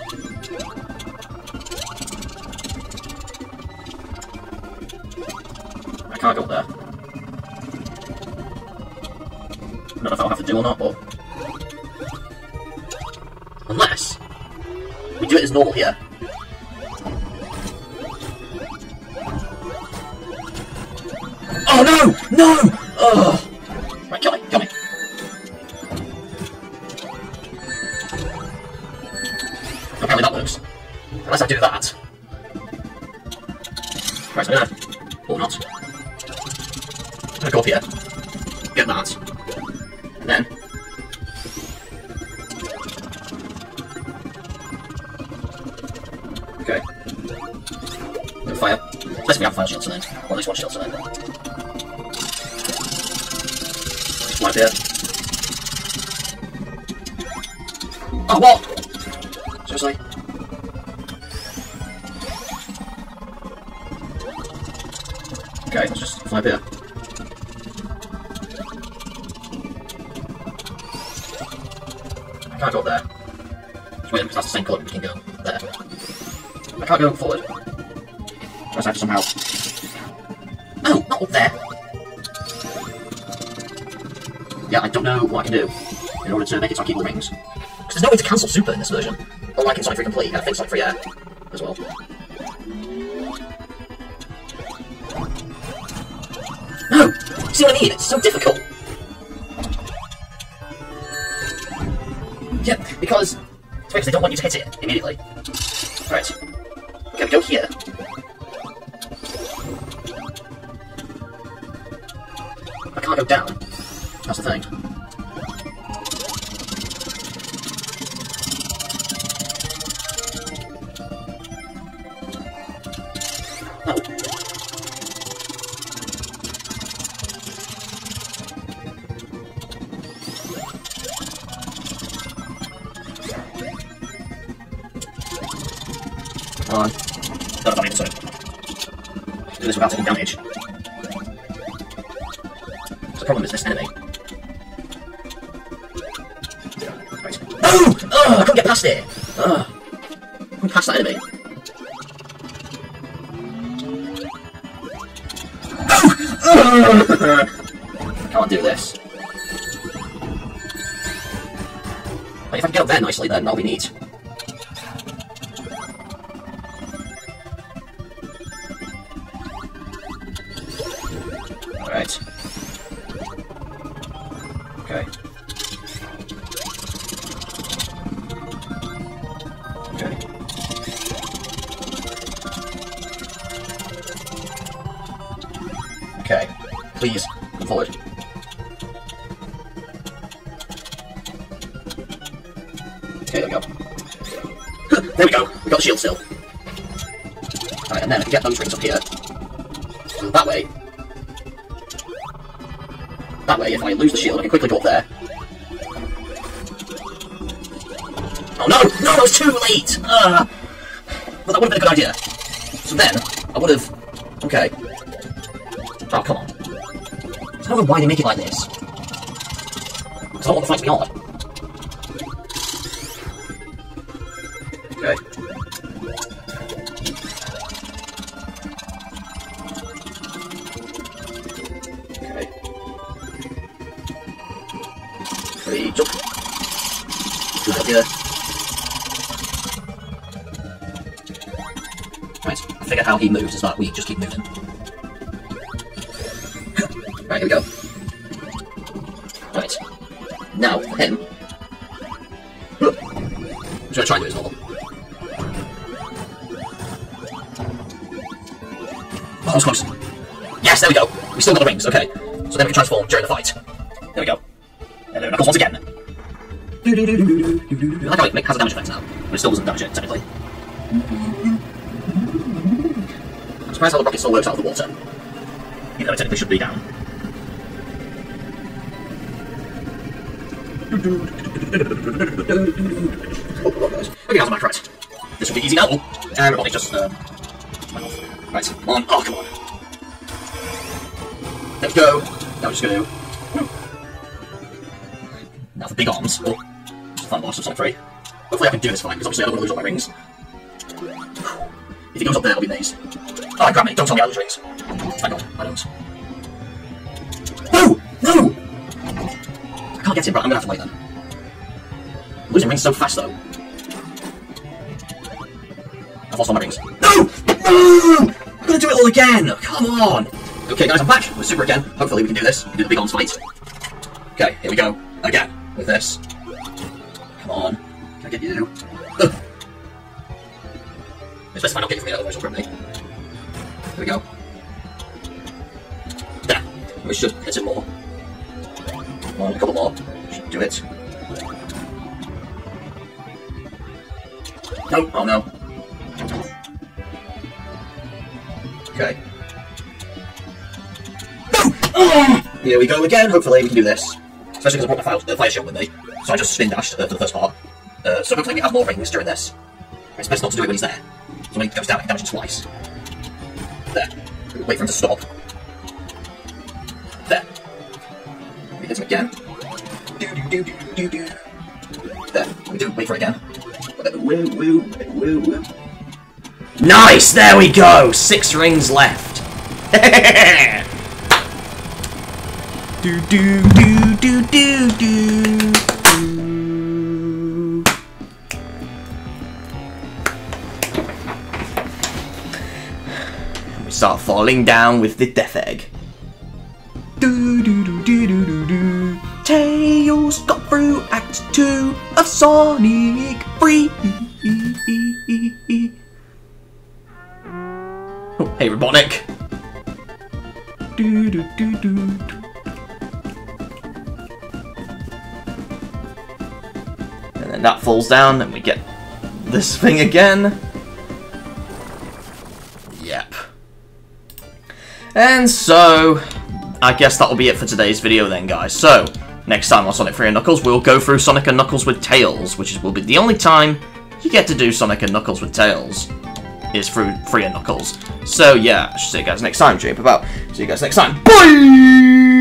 I can't go up there. I don't know if I'll have to do or not, but... Unless we do it as normal here. Oh no! No! Oh! Right, kill me, kill me. look how many that looks. Unless I do that. Press there. Or not. I'm gonna go up here. Get that. And then. Okay. Go fire. Let's have fire shots and then. Or at least one shot and then. Right there. Oh, what? Seriously? Okay, let's just fly there. I can't go up there. It's weird because that's the same colour, we can go there. I can't go forward. I just have to somehow. No, not up there! Yeah, I don't know what I can do in order to make it so I keep all the rings. Because there's no way to cancel Super in this version. Unlike in Sonic 3 Complete, and I think Sonic 3 Air as well. No! See what I mean? It's so difficult! Yep, yeah, because they don't want you to hit it immediately. Right. Okay, we go here. I can't go down. That's the thing. Oh. Come on. That was not even so. Do this without taking damage. The problem is this enemy. Oh, I couldn't get past it! Oh, I couldn't pass that enemy. Oh! Can't do this. But if I can get up there nicely, then that'll be neat. Alright. Okay. Okay. Okay. Please, come forward. Okay, there we go. There we go! We got the shield still. Alright, and then I can get those rings up here. And that way. That way, if I lose the shield, I can quickly go up there. Oh no! No, that was too late! Well, that would have been a good idea. So then, I would have... Okay. Oh, come on. I don't know why they make it like this. Because I don't want the fight to be hard. Okay. Okay. Three, jump. Two up here. Right, I figure how he moves is that we just keep moving. Right, here we go. Right. Now, for him. I'm just gonna try and do his normal. Oh, that was close. Yes, there we go. We still got the rings, okay. So then we can transform during the fight. There we go. And then Knuckles once again. I like how it has a damage effect now, but it still doesn't damage it, technically. I'm surprised how the rocket still works out of the water. Even though it technically should be down. Oh, God, guys. Okay, how's my crack? This will be easy now. And everybody just, went off. Right, come on. Oh, come on. Let's go. Now we're just gonna... Now for big arms. Oh, fun boss of Sonic 3. Hopefully I can do this fine, because obviously I don't want to lose all my rings. If he goes up there, I'll be amazed. Oh, grab me. Don't tell me I lose rings. I don't. I don't. No! No! I can't get him, but I'm going to have to wait then. I'm losing rings so fast, though. I've lost all my rings. No! No! I'm going to do it all again! Come on! Okay, guys, I'm back with Super again. Hopefully we can do this. We can do the big arms fight. Okay, here we go. Again. With this. Come on. Can I get you? Ugh. It's best final game for me, otherwise you'll terminate. There we go. There. We should hit it more. Come on, a couple more. Should do it. No, oh no. Okay. No! Oh! Here we go again, hopefully we can do this. Especially because I brought my fire shield with me. So I just spin dashed for the first part. So hopefully we have more rings during this. It's best not to do it when he's there. So when he goes down, I can damage him twice. There. Wait for him to stop. There. We hit him again. There. We do wait for it again. Nice! There we go! 6 rings left. Do do do do do do. We start falling down with the death egg. Do do do do do do do. Tails got through Act 2 of Sonic 3. Oh, hey, Robotnik. Do do do do. And that falls down, and we get this thing again. Yep. And so, I guess that'll be it for today's video then, guys. So, next time on Sonic 3 and Knuckles, we'll go through Sonic and Knuckles with Tails, which will be the only time you get to do Sonic and Knuckles with Tails, is through 3 and Knuckles. So yeah, I should see you guys next time, JNPoop out. See you guys next time. Bye!